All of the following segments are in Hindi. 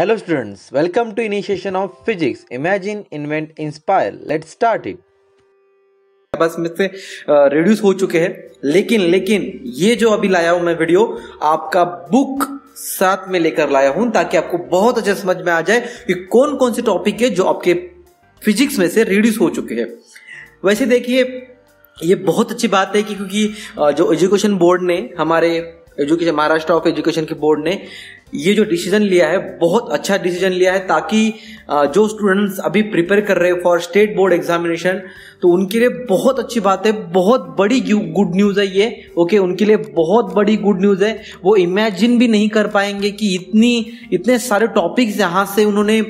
Hello students, welcome to Initiation of Physics. Imagine, invent, inspire. Let's start it. बस में से रिड्यूस हो चुके हैं, लेकिन ये जो अभी लाया हूं मैं वीडियो, आपका बुक साथ में लेकर लाया हूं ताकि आपको बहुत अच्छे समझ में आ जाए कि कौन कौन से टॉपिक है जो आपके फिजिक्स में से रिड्यूस हो चुके हैं। वैसे देखिए, ये बहुत अच्छी बात है कि क्योंकि जो एजुकेशन बोर्ड ने महाराष्ट्र ऑफ एजुकेशन के बोर्ड ने ये जो डिसीजन लिया है, बहुत अच्छा डिसीजन लिया है ताकि जो स्टूडेंट्स अभी प्रिपेयर कर रहे हैं फॉर स्टेट बोर्ड एग्जामिनेशन, तो उनके लिए बहुत अच्छी बात है, बहुत बड़ी गुड न्यूज़ है ये। ओके, उनके लिए बहुत बड़ी गुड न्यूज़ है। वो इमेजिन भी नहीं कर पाएंगे कि इतने सारे टॉपिक्स यहाँ से उन्होंने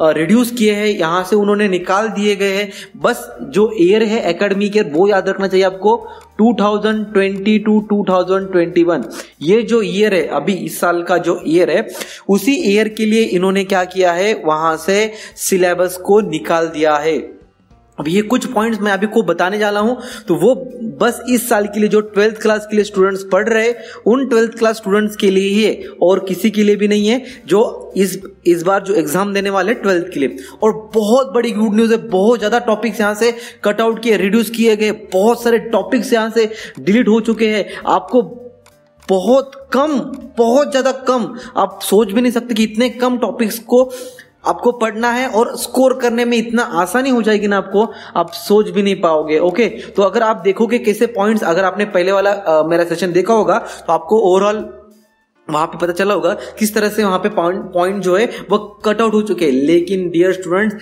रिड्यूस किए हैं, यहाँ से उन्होंने निकाल दिए गए हैं। बस जो ईयर है एकेडमिक ईयर, वो याद रखना चाहिए आपको, 2020 टू 2021 ये जो ईयर है, अभी इस साल का जो ईयर है, उसी ईयर के लिए इन्होंने क्या किया है, वहां से सिलेबस को निकाल दिया है। अब ये कुछ पॉइंट्स मैं अभी को बताने जा रहा हूं, तो वो बस इस साल के लिए जो 12th क्लास के लिए स्टूडेंट्स पढ़ रहे, उन 12th क्लास स्टूडेंट्स के लिए ही है और किसी के लिए भी नहीं है जो इस बार जो एग्जाम देने वाले 12th के लिए। और बहुत बड़ी गुड न्यूज है, बहुत ज्यादा टॉपिक्स यहाँ से कट आउट किए, रिड्यूस किए गए, बहुत सारे टॉपिक्स यहाँ से डिलीट हो चुके हैं। आपको बहुत ज्यादा कम, आप सोच भी नहीं सकते कि इतने कम टॉपिक्स को आपको पढ़ना है और स्कोर करने में इतना आसानी हो जाएगी ना आपको, आप सोच भी नहीं पाओगे। ओके, तो अगर आप देखोगे कैसे पॉइंट्स, अगर आपने पहले वाला मेरा सेशन देखा होगा तो आपको ओवरऑल वहां पे पता चला होगा किस तरह से वहां पे पॉइंट जो है वो कट आउट हो चुके हैं। लेकिन डियर स्टूडेंट्स,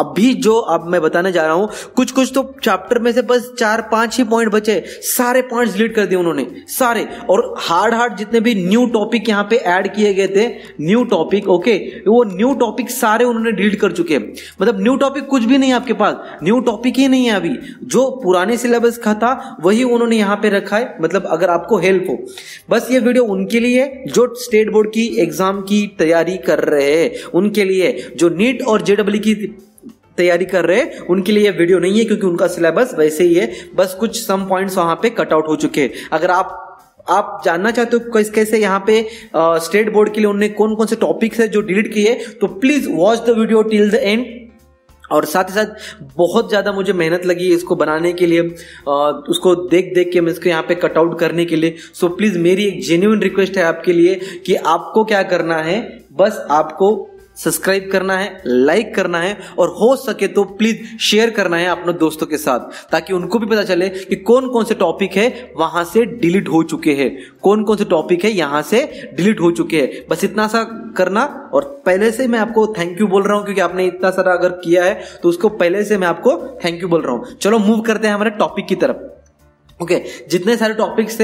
अभी जो अब मैं बताने जा रहा हूं, कुछ तो चैप्टर में से बस 4-5 ही पॉइंट बचे, सारे पॉइंट्स डिलीट कर दिए उन्होंने सारे। और हार्ड जितने भी न्यू टॉपिक यहाँ पे ऐड किए गए थे, न्यू टॉपिक, ओके, वो न्यू टॉपिक सारे उन्होंने डिलीट कर चुके हैं। मतलब न्यू टॉपिक कुछ भी नहीं है आपके पास, न्यू टॉपिक ही नहीं है। अभी जो पुराने सिलेबस का था वही उन्होंने यहाँ पे रखा है। मतलब अगर आपको हेल्प हो, बस ये वीडियो उनके लिए जो स्टेट बोर्ड की एग्जाम की तैयारी कर रहे हैं, उनके लिए जो नीट और जेईई की तैयारी कर रहे हैं उनके लिए ये वीडियो नहीं है क्योंकि उनका सिलेबस वैसे ही है, बस कुछ सम पॉइंट्स वहां पे कट आउट हो चुके हैं। अगर आप जानना चाहते हो कैसे यहाँ पे स्टेट बोर्ड के लिए उन्होंने कौन कौन से टॉपिक्स है जो डिलीट किए, तो please watch the video till the end. और साथ ही साथ बहुत ज़्यादा मुझे मेहनत लगी इसको बनाने के लिए, उसको देख के मैं इसको यहाँ पे कट आउट करने के लिए। सो प्लीज़ मेरी एक जेन्युइन रिक्वेस्ट है आपके लिए कि आपको क्या करना है, बस आपको सब्सक्राइब करना है, लाइक करना है और हो सके तो प्लीज़ शेयर करना है अपने दोस्तों के साथ, ताकि उनको भी पता चले कि कौन कौन से टॉपिक है वहाँ से डिलीट हो चुके हैं, कौन कौन से टॉपिक है यहाँ से डिलीट हो चुके हैं। बस इतना सा करना। और पहले से मैं आपको थैंक यू बोल रहा हूँ क्योंकि आपने इतना सारा अगर किया है तो उसको पहले से मैं आपको थैंक यू बोल रहा हूँ। चलो मूव करते हैं हमारे टॉपिक की तरफ। ओके, जितने सारे टॉपिक्स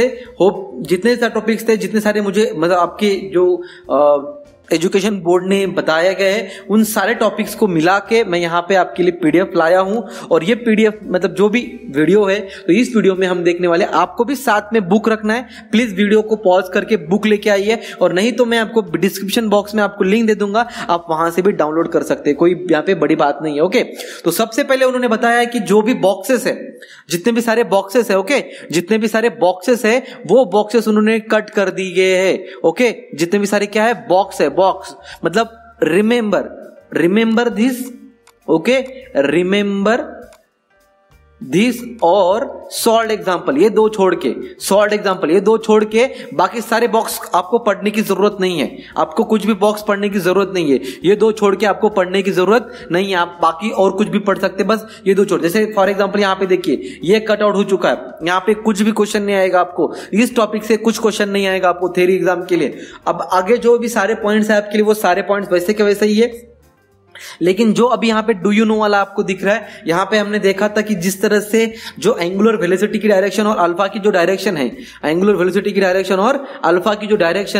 थे, जितने सारे मुझे मतलब आपके जो एजुकेशन बोर्ड ने बताया गया है, उन सारे टॉपिक्स को मिला के मैं यहाँ पे आपके लिए पीडीएफ लाया हूँ। और ये पीडीएफ मतलब जो भी वीडियो है, तो इस वीडियो में हम देखने वाले, आपको भी साथ में बुक रखना है, प्लीज़ वीडियो को पॉज करके बुक लेके आइए, और नहीं तो मैं आपको डिस्क्रिप्शन बॉक्स में आपको लिंक दे दूंगा, आप वहाँ से भी डाउनलोड कर सकते हैं, कोई यहाँ पे बड़ी बात नहीं है। ओके, तो सबसे पहले उन्होंने बताया कि जो भी बॉक्सेस है, जितने भी सारे बॉक्सेस है वो बॉक्सेस उन्होंने कट कर दिए गए हैं। ओके, जितने भी सारे क्या है बॉक्स है, बॉक्स मतलब रिमेंबर दिस और सॉल्ड एग्जाम्पल ये दो छोड़ के बाकी सारे बॉक्स आपको पढ़ने की जरूरत नहीं है, आपको कुछ भी बॉक्स पढ़ने की जरूरत नहीं है, ये दो छोड़ के आपको पढ़ने की जरूरत नहीं है। आप बाकी और कुछ भी पढ़ सकते, बस ये दो छोड़। जैसे फॉर एग्जाम्पल यहाँ पे देखिए, ये कट आउट हो चुका है, यहाँ पे कुछ भी क्वेश्चन नहीं आएगा आपको, इस टॉपिक से कुछ क्वेश्चन नहीं आएगा आपको थ्योरी एग्जाम के लिए। अब आगे जो भी सारे पॉइंट्स है आपके लिए, वो सारे पॉइंट्स वैसे के वैसे ही है। लेकिन जो अभी यहाँ पे डू यू नो वाला आपको दिख रहा है, यहाँ पे हमने देखा था कि जिस तरह से जो एंगुलर वेलोसिटी की डायरेक्शन और अल्फा की जो डायरेक्शन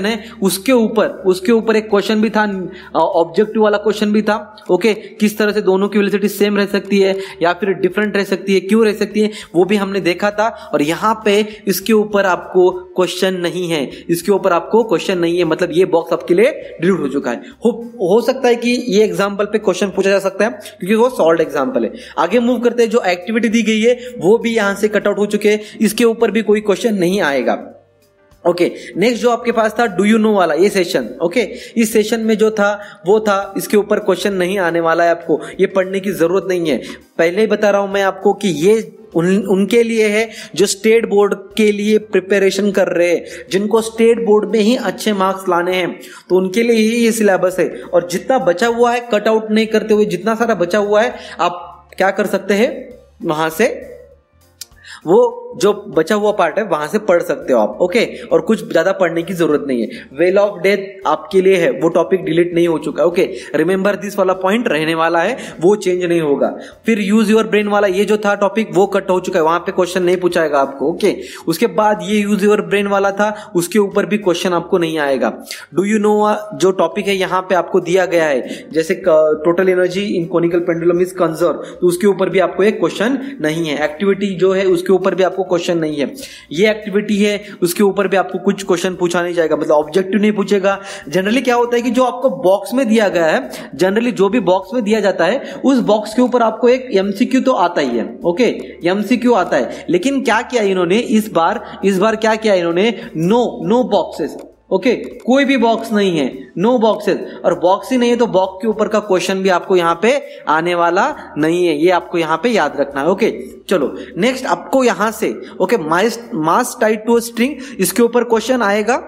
है, उसके ऊपर एक क्वेश्चन भी था, ऑब्जेक्टिव वाला क्वेश्चन भी था। ओके, किस तरह से दोनों की वेलोसिटी सेम रह सकती है या फिर डिफरेंट रह सकती है, क्यों रह सकती है, वो भी हमने देखा था। और यहाँ पे इसके ऊपर आपको क्वेश्चन नहीं है, मतलब ये बॉक्स आपके लिए डिलीट हो चुका है। हो सकता है कि ये एग्जाम्पल पे क्वेश्चन पूछा जा सकता है क्योंकि वो सॉल्व्ड एग्जांपल है। आगे मूव करते हैं, जो एक्टिविटी दी गई है वो भी यहां से कट आउट हो चुके हैं, इसके ऊपर भी कोई क्वेश्चन नहीं आएगा। ओके नेक्स्ट जो आपके पास था डू यू नो वाला ये सेशन, ओके इस सेशन में जो था वो था, इसके ऊपर क्वेश्चन नहीं आने वाला है, आपको ये पढ़ने की जरूरत नहीं है। पहले ही बता रहा हूं मैं आपको कि ये उनके लिए है जो स्टेट बोर्ड के लिए प्रिपरेशन कर रहे हैं, जिनको स्टेट बोर्ड में ही अच्छे मार्क्स लाने हैं, तो उनके लिए ही ये सिलेबस है। और जितना बचा हुआ है कट आउट नहीं करते हुए, जितना सारा बचा हुआ है आप क्या कर सकते हैं, वहां से वो जो बचा हुआ पार्ट है वहां से पढ़ सकते हो आप, ओके। और कुछ ज्यादा पढ़ने की जरूरत नहीं है। वेल ऑफ डेथ आपके लिए है, वो टॉपिक डिलीट नहीं हो चुका, ओके। रिमेंबर दिस वाला पॉइंट रहने वाला है, वो चेंज नहीं होगा। फिर यूज योर ब्रेन वाला ये जो था टॉपिक वो कट हो चुका है, वहां पे क्वेश्चन नहीं पूछाएगा आपको, ओके। उसके बाद ये यूज योर ब्रेन वाला था, उसके ऊपर भी क्वेश्चन आपको नहीं आएगा। डू यू नो जो टॉपिक है यहाँ पे आपको दिया गया है, जैसे total energy in conical pendulum is conserve, तो उसके ऊपर भी आपको एक क्वेश्चन नहीं है। एक्टिविटी जो है उसके ऊपर भी आपको क्वेश्चन नहीं है, ये एक्टिविटी है उसके ऊपर भी आपको कुछ क्वेश्चन पूछा नहीं जाएगा, मतलब ऑब्जेक्टिव नहीं पूछेगा। जनरली क्या होता है कि जो आपको बॉक्स में दिया गया है, जनरली जो भी बॉक्स में दिया जाता है उस बॉक्स के ऊपर आपको एक एमसीक्यू तो आता ही है, ओके एमसीक्यू आता है। लेकिन क्या किया इन्होंने इस बार क्या किया इन्होंने, नो बॉक्सेस, ओके कोई भी बॉक्स नहीं है, नो बॉक्सेस। और बॉक्स ही नहीं है तो बॉक्स के ऊपर का क्वेश्चन भी आपको यहाँ पे आने वाला नहीं है, ये आपको यहाँ पे याद रखना है, ओके। चलो नेक्स्ट आपको यहाँ से okay mass tied to a string, इसके ऊपर क्वेश्चन आएगा,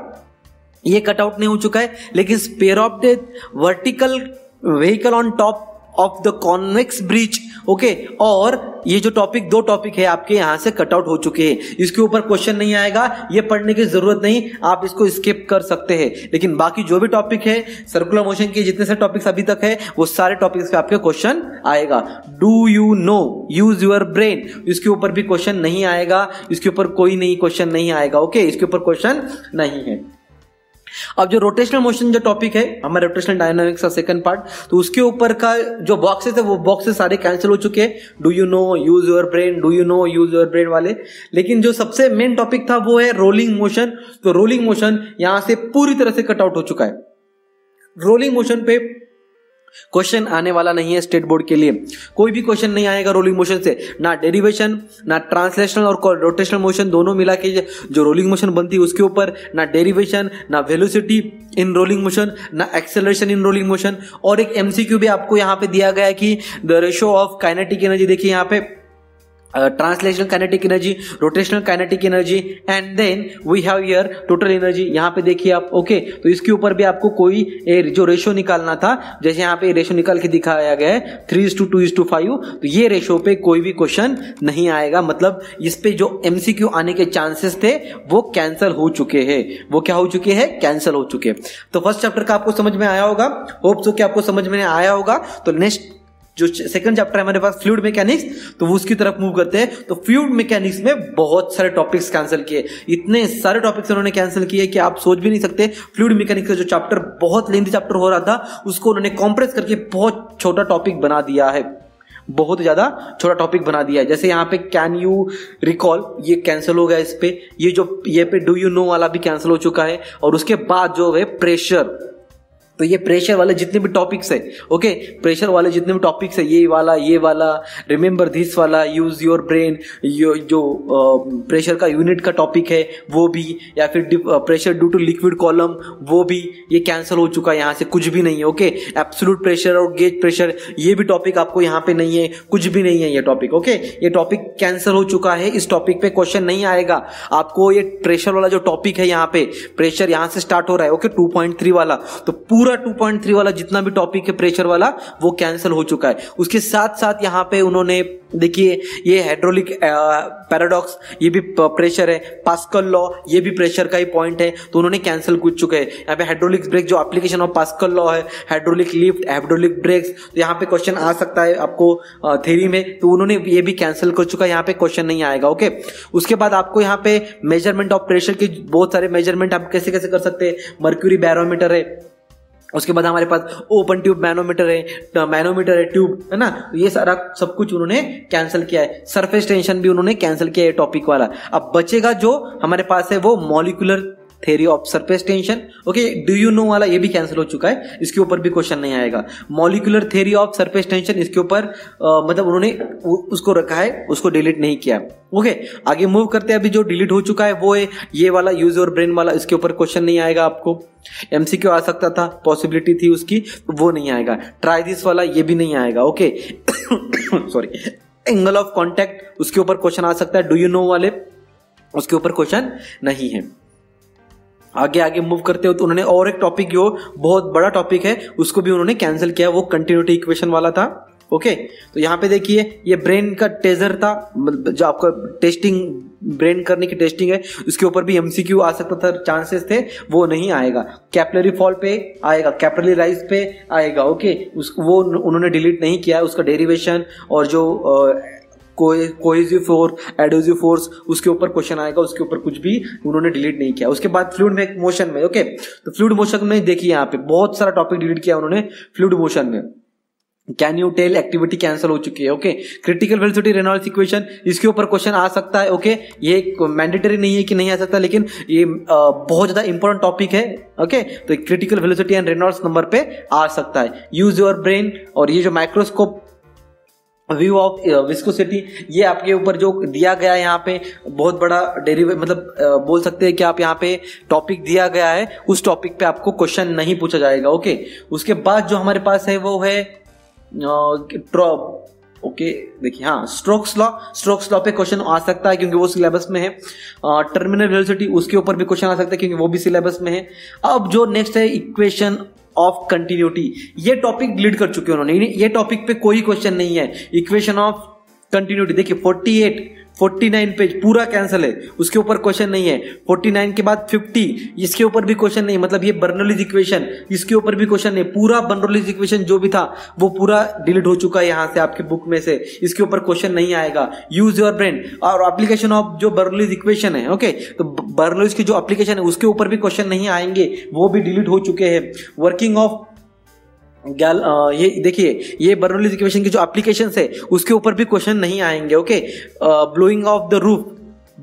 ये कटआउट नहीं हो चुका है। लेकिन spare of death, vertical vehicle on top of the convex bridge, okay. और ये जो टॉपिक, दो टॉपिक है आपके यहाँ से कटआउट हो चुके हैं, इसके ऊपर क्वेश्चन नहीं आएगा, ये पढ़ने की जरूरत नहीं, आप इसको स्किप कर सकते हैं। लेकिन बाकी जो भी टॉपिक है सर्कुलर मोशन के जितने से टॉपिक्स अभी तक है वो सारे टॉपिक्स पे आपके क्वेश्चन आएगा। Do you know use your brain, इसके ऊपर भी क्वेश्चन नहीं आएगा, इसके ऊपर कोई नहीं क्वेश्चन नहीं आएगा, ओके इसके ऊपर क्वेश्चन नहीं है। अब जो रोटेशनल मोशन जो टॉपिक है हमारे रोटेशनल डायनामिक्स का सेकंड पार्ट, तो उसके ऊपर का जो बॉक्सेस है वो बॉक्सेस सारे कैंसिल हो चुके हैं, do you know use your brain, do you know use your brain वाले। लेकिन जो सबसे मेन टॉपिक था वो है रोलिंग मोशन, तो रोलिंग मोशन यहां से पूरी तरह से कट आउट हो चुका है, रोलिंग मोशन पे क्वेश्चन आने वाला नहीं है, स्टेट बोर्ड के लिए कोई भी क्वेश्चन नहीं आएगा रोलिंग मोशन से, ना डेरिवेशन ना ट्रांसलेशनल और रोटेशनल मोशन दोनों मिला के जो रोलिंग मोशन बनती है उसके ऊपर ना डेरिवेशन, ना वेलोसिटी इन रोलिंग मोशन, ना एक्सेलरेशन इन रोलिंग मोशन। और एक एमसीक्यू भी आपको यहाँ पे दिया गया है कि the ratio of kinetic energy, देखिए यहाँ पे translational kinetic energy, rotational kinetic energy and then we have here total energy, यहाँ पे देखिए आप, ओके। तो इसके ऊपर भी आपको कोई जो रेशो निकालना था, जैसे यहाँ पे रेशो निकाल के दिखाया गया है 3:2:5, तो ये रेशो पे कोई भी क्वेश्चन नहीं आएगा, मतलब इस पे जो एमसीक्यू आने के चांसेस थे वो कैंसिल हो चुके हैं, वो क्या हो चुके हैं, कैंसिल हो चुके। तो फर्स्ट चैप्टर का आपको समझ में आया होगा, होप सो कि आपको समझ में आया होगा। तो नेक्स्ट जो सेकंड चैप्टर है हमारे पास फ्लूइड मैकेनिक्स, तो वो उसकी तरफ मूव करते हैं। तो फ्लूइड मैकेनिक्स में बहुत सारे टॉपिक्स कैंसिल किए, इतने सारे टॉपिक्स उन्होंने कैंसिल किए कि आप सोच भी नहीं सकते। फ्लूइड मैकेनिक्स का जो चैप्टर बहुत लेंथी चैप्टर हो रहा था उसको उन्होंने कॉम्प्रेस करके बहुत छोटा टॉपिक बना दिया है, बहुत ज्यादा छोटा टॉपिक बना दिया है। जैसे यहाँ पे कैन यू रिकॉल ये कैंसिल हो गया, इस पे ये पे डू यू नो वाला भी कैंसिल हो चुका है। और उसके बाद जो है प्रेशर, तो ये प्रेशर वाले जितने भी टॉपिक्स है, ओके प्रेशर वाले जितने भी टॉपिक्स है, ये वाला रिमेंबर दिस वाला, यूज योर ब्रेन, जो प्रेशर का यूनिट का टॉपिक है वो भी, या फिर pressure due to liquid column वो भी, ये कैंसिल हो चुका है, यहाँ से कुछ भी नहीं है, ओके। एब्सोल्यूट प्रेशर और गेज प्रेशर ये भी टॉपिक आपको यहाँ पे नहीं है, कुछ भी नहीं है ये टॉपिक, ओके ये टॉपिक कैंसिल हो चुका है, इस टॉपिक पे क्वेश्चन नहीं आएगा आपको। ये प्रेशर वाला जो टॉपिक है यहाँ पे प्रेशर यहाँ से स्टार्ट हो रहा है, ओके 2.3 वाला, तो 2.3 वाला जितना भी टॉपिक है प्रेशर वाला वो कैंसिल हो चुका है। उसके साथ साथ यहाँ पे उन्होंने देखिए ये हाइड्रोलिक पैराडॉक्स, ये भी प्रेशर है, पास्कल लॉ ये भी प्रेशर का ही पॉइंट है, तो उन्होंने कैंसिल कर चुके हैं। यहाँ पे हाइड्रोलिक ब्रेक जो एप्लीकेशन ऑफ पास्कल लॉ है, हाइड्रोलिक लिफ्ट, हाइड्रोलिक ब्रेक्स, तो यहाँ पे क्वेश्चन आ सकता है आपको थ्योरी में, तो उन्होंने ये भी कैंसिल कर चुका है, यहाँ पे क्वेश्चन नहीं आएगा, ओके। उसके बाद आपको यहाँ पे मेजरमेंट ऑफ प्रेशर के बहुत सारे मेजरमेंट आप कैसे कैसे कर सकते हैं, मर्क्यूरी बैरोमीटर है, उसके बाद हमारे पास ओपन ट्यूब मैनोमीटर है, ट्यूब है ना, ये सारा सब कुछ उन्होंने कैंसिल किया है। सरफेस टेंशन भी उन्होंने कैंसिल किया है टॉपिक वाला। अब बचेगा जो हमारे पास है वो molecular theory of surface tension. Okay, do you know वाला ये भी कैंसिल हो चुका है, इसके ऊपर भी क्वेश्चन नहीं आएगा। Molecular theory of surface tension, इसके ऊपर मतलब उन्होंने उसको रखा है, उसको डिलीट नहीं किया। ओके, आगे मूव करते हैं। अभी जो डिलीट हो चुका है वो है ये वाला यूज योर ब्रेन वाला, इसके ऊपर क्वेश्चन नहीं आएगा आपको। एमसीक्यू आ सकता था, पॉसिबिलिटी थी उसकी, वो नहीं आएगा। ट्राई दिस वाला ये भी नहीं आएगा। Okay sorry, angle of contact उसके ऊपर क्वेश्चन आ सकता है, डू यू नो वाले, उसके ऊपर क्वेश्चन नहीं है। आगे आगे मूव करते हो तो उन्होंने और एक टॉपिक जो बहुत बड़ा टॉपिक है उसको भी उन्होंने कैंसिल किया, वो कंटिन्यूटी इक्वेशन वाला था। ओके तो यहाँ पे देखिए ये ब्रेन का टेजर था, जो आपका टेस्टिंग ब्रेन करने की टेस्टिंग है, उसके ऊपर भी एमसीक्यू आ सकता था, चांसेस थे, वो नहीं आएगा। कैपिलरी फॉल पे आएगा, कैपिलरी राइज पे आएगा। ओके वो उन्होंने डिलीट नहीं किया है, उसका डेरिवेशन और जो कोहेसिव फोर्स, एडहेसिव फोर्स, उसके ऊपर क्वेश्चन आएगा, उसके ऊपर कुछ भी उन्होंने डिलीट नहीं किया। उसके बाद फ्लूइड मोशन में, ओके तो फ्लूइड मोशन में देखिए यहाँ पे बहुत सारा टॉपिक डिलीट किया उन्होंने फ्लूइड मोशन में। Can you tell activity cancel हो चुकी है। Okay critical velocity Reynolds equation, इसके ऊपर क्वेश्चन आ सकता है। ओके ये मैंडेटरी नहीं है कि नहीं आ सकता, लेकिन ये बहुत ज्यादा इंपॉर्टेंट टॉपिक है। ओके तो critical velocity and Reynolds number पे आ सकता है। यूज योर ब्रेन और ये जो माइक्रोस्कोप व्यू ऑफ विस्कोसिटी, ये आपके ऊपर जो दिया गया है यहाँ पे बहुत बड़ा डेरिवेटिव, मतलब बोल सकते हैं कि आप यहाँ पे टॉपिक दिया गया है, उस टॉपिक पे आपको क्वेश्चन नहीं पूछा जाएगा। ओके उसके बाद जो हमारे पास है वो है देखिए हाँ स्ट्रोक्स लॉ पे क्वेश्चन आ सकता है क्योंकि वो सिलेबस में है। टर्मिनल वेलोसिटी उसके ऊपर भी क्वेश्चन आ सकता है क्योंकि वो भी सिलेबस में है। अब जो नेक्स्ट है इक्वेशन ऑफ कंटिन्यूटी, ये टॉपिक डिलीट कर चुके हैं उन्होंने, ये टॉपिक पे कोई क्वेश्चन नहीं है। इक्वेशन ऑफ कंटिन्यूटी देखिए 49 पेज पूरा कैंसिल है, उसके ऊपर क्वेश्चन नहीं है। 49 के बाद 50, इसके ऊपर भी क्वेश्चन नहीं, मतलब ये बर्नौलीज इक्वेशन, इसके ऊपर भी क्वेश्चन नहीं। पूरा बर्नौलीज इक्वेशन जो भी था वो पूरा डिलीट हो चुका है यहाँ से आपके बुक में से, इसके ऊपर क्वेश्चन नहीं आएगा। यूज योर ब्रेन और एप्लीकेशन ऑफ जो बर्नौलीज इक्वेशन है, ओके तो बर्नौलीज की जो एप्लीकेशन है उसके ऊपर भी क्वेश्चन नहीं आएंगे, वो भी डिलीट हो चुके हैं। वर्किंग ऑफ ये देखिए ये बर्नौलीज इक्वेशन की जो एप्लीकेशन है उसके ऊपर भी क्वेश्चन नहीं आएंगे। Okay blowing of the roof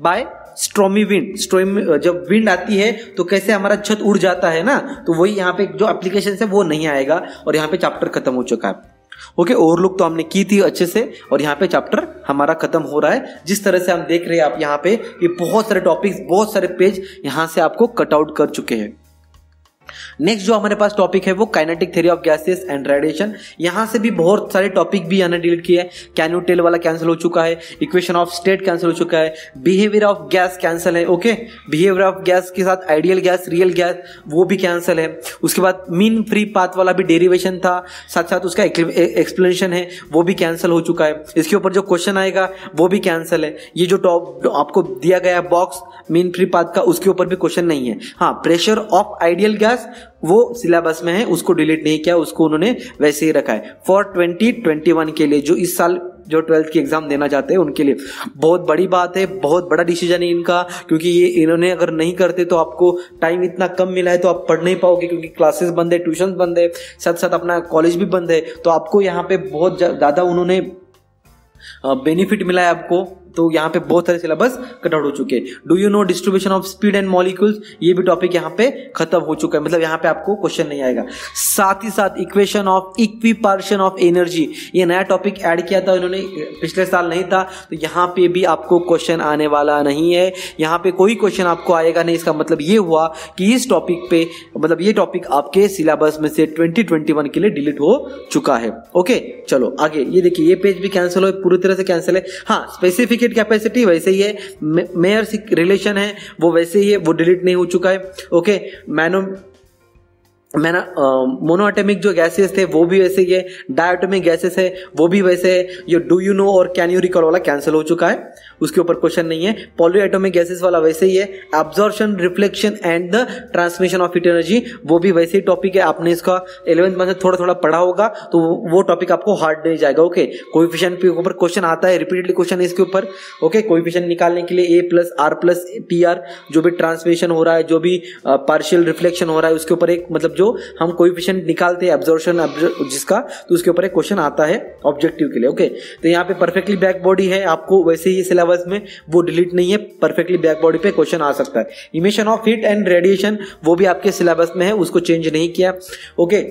by stormy wind, जब विंड आती है तो कैसे हमारा छत उड़ जाता है ना, तो वही यहाँ पे जो एप्लीकेशन है वो नहीं आएगा। और यहाँ पे चैप्टर खत्म हो चुका है। ओके ओवरलुक तो हमने की थी अच्छे से, और यहाँ पे चैप्टर हमारा खत्म हो रहा है। जिस तरह से हम देख रहे हैं आप यहाँ पे ये बहुत सारे टॉपिक्स, बहुत सारे पेज यहाँ से आपको कट आउट कर चुके हैं। नेक्स्ट जो हमारे पास टॉपिक है वो kinetic theory of gases and radiation, यहाँ से भी बहुत सारे टॉपिक भी हमने डिलीट किए हैं। कैन यू टेल वाला कैंसिल हो चुका है, इक्वेशन ऑफ स्टेट कैंसिल हो चुका है, बिहेवियर ऑफ गैस कैंसिल है। ओके बिहेवियर ऑफ गैस के साथ आइडियल गैस, रियल गैस वो भी कैंसिल है। उसके बाद मीन फ्री पाथ वाला भी डेरिवेशन था, साथ साथ उसका एक्सप्लेनेशन है, वो भी कैंसिल हो चुका है। इसके ऊपर जो क्वेश्चन आएगा वो भी कैंसिल है। ये जो टॉप आपको दिया गया बॉक्स मीन फ्री पाथ का, उसके ऊपर भी क्वेश्चन नहीं है। हाँ प्रेशर ऑफ आइडियल गैस वो सिलेबस में है, उसको डिलीट नहीं किया, उसको उन्होंने वैसे ही रखा है। फॉर 2021 के लिए, जो इस साल जो 12th की एग्जाम देना चाहते हैं उनके लिए बहुत बड़ी बात है, बहुत बड़ा डिसीजन है इनका, क्योंकि ये इन्होंने अगर नहीं करते तो आपको टाइम इतना कम मिला है तो आप पढ़ नहीं पाओगे, क्योंकि क्लासेस बंद है, ट्यूशन बंद है, साथ साथ अपना कॉलेज भी बंद है। तो आपको यहाँ पे बहुत ज़्यादा उन्होंने बेनिफिट मिला है आपको, तो यहाँ पे बहुत सारे सिलेबस कट आउट हो चुके हैं। Do you know distribution of speed and molecules, ये भी टॉपिक यहाँ पे खत्म हो चुका है, मतलब यहाँ पे आपको क्वेश्चन नहीं आएगा। साथ ही साथ equation of equipartition of energy, ये नया टॉपिक ऐड किया था इन्होंने, पिछले साल नहीं था, तो यहाँ पे भी आपको क्वेश्चन आने वाला नहीं है, यहाँ पे कोई क्वेश्चन आपको आएगा नहीं। इसका मतलब ये हुआ कि इस टॉपिक पे, मतलब ये टॉपिक आपके सिलेबस में से 2021 के लिए डिलीट हो चुका है। ओके चलो आगे, ये देखिए ये पेज भी कैंसिल हो, पूरी तरह से कैंसिल है। हाँ स्पेसिफिक कैपेसिटी वैसे ही है, मेयर रिलेशन है वो वैसे ही है, वो डिलीट नहीं हो चुका है। ओके मोनोएटॉमिक जो गैसेस थे वो भी वैसे ही है, डायटॉमिक गैसेस है वो भी वैसे है। ये डू यू नो और कैन यू रिकॉल वाला कैंसिल हो चुका है, उसके ऊपर क्वेश्चन नहीं है। पॉलीएटॉमिक गैसेस वाला वैसे ही है। Absorption, reflection and the transmission of heat energy, वो भी वैसे ही टॉपिक है, आपने इसका 11th में थोड़ा थोड़ा पढ़ा होगा, तो वो टॉपिक आपको हार्ड नहीं जाएगा। ओके कोएफिशिएंट के ऊपर क्वेश्चन आता है, रिपीटेडली क्वेश्चन है इसके ऊपर। ओके कोएफिशिएंट निकालने के लिए A+R+TR, जो भी ट्रांसमिशन हो रहा है, जो भी पार्शियल रिफ्लेक्शन हो रहा है, उसके ऊपर एक मतलब जो हम कोएफिशिएंट निकालते हैं एब्जॉर्प्शन जिसका, तो उसके ऊपर एक क्वेश्चन आता है ऑब्जेक्टिव के लिए। ओके, तो यहाँ पे परफेक्टली ब्लैक बॉडी है, आपको वैसे ही सिलेबस में वो डिलीट नहीं है, परफेक्टली ब्लैक बॉडी पे क्वेश्चन आ सकता है। Emission of heat and radiation वो भी आपके सिलेबस में है, उसको चेंज नहीं किया। Okay,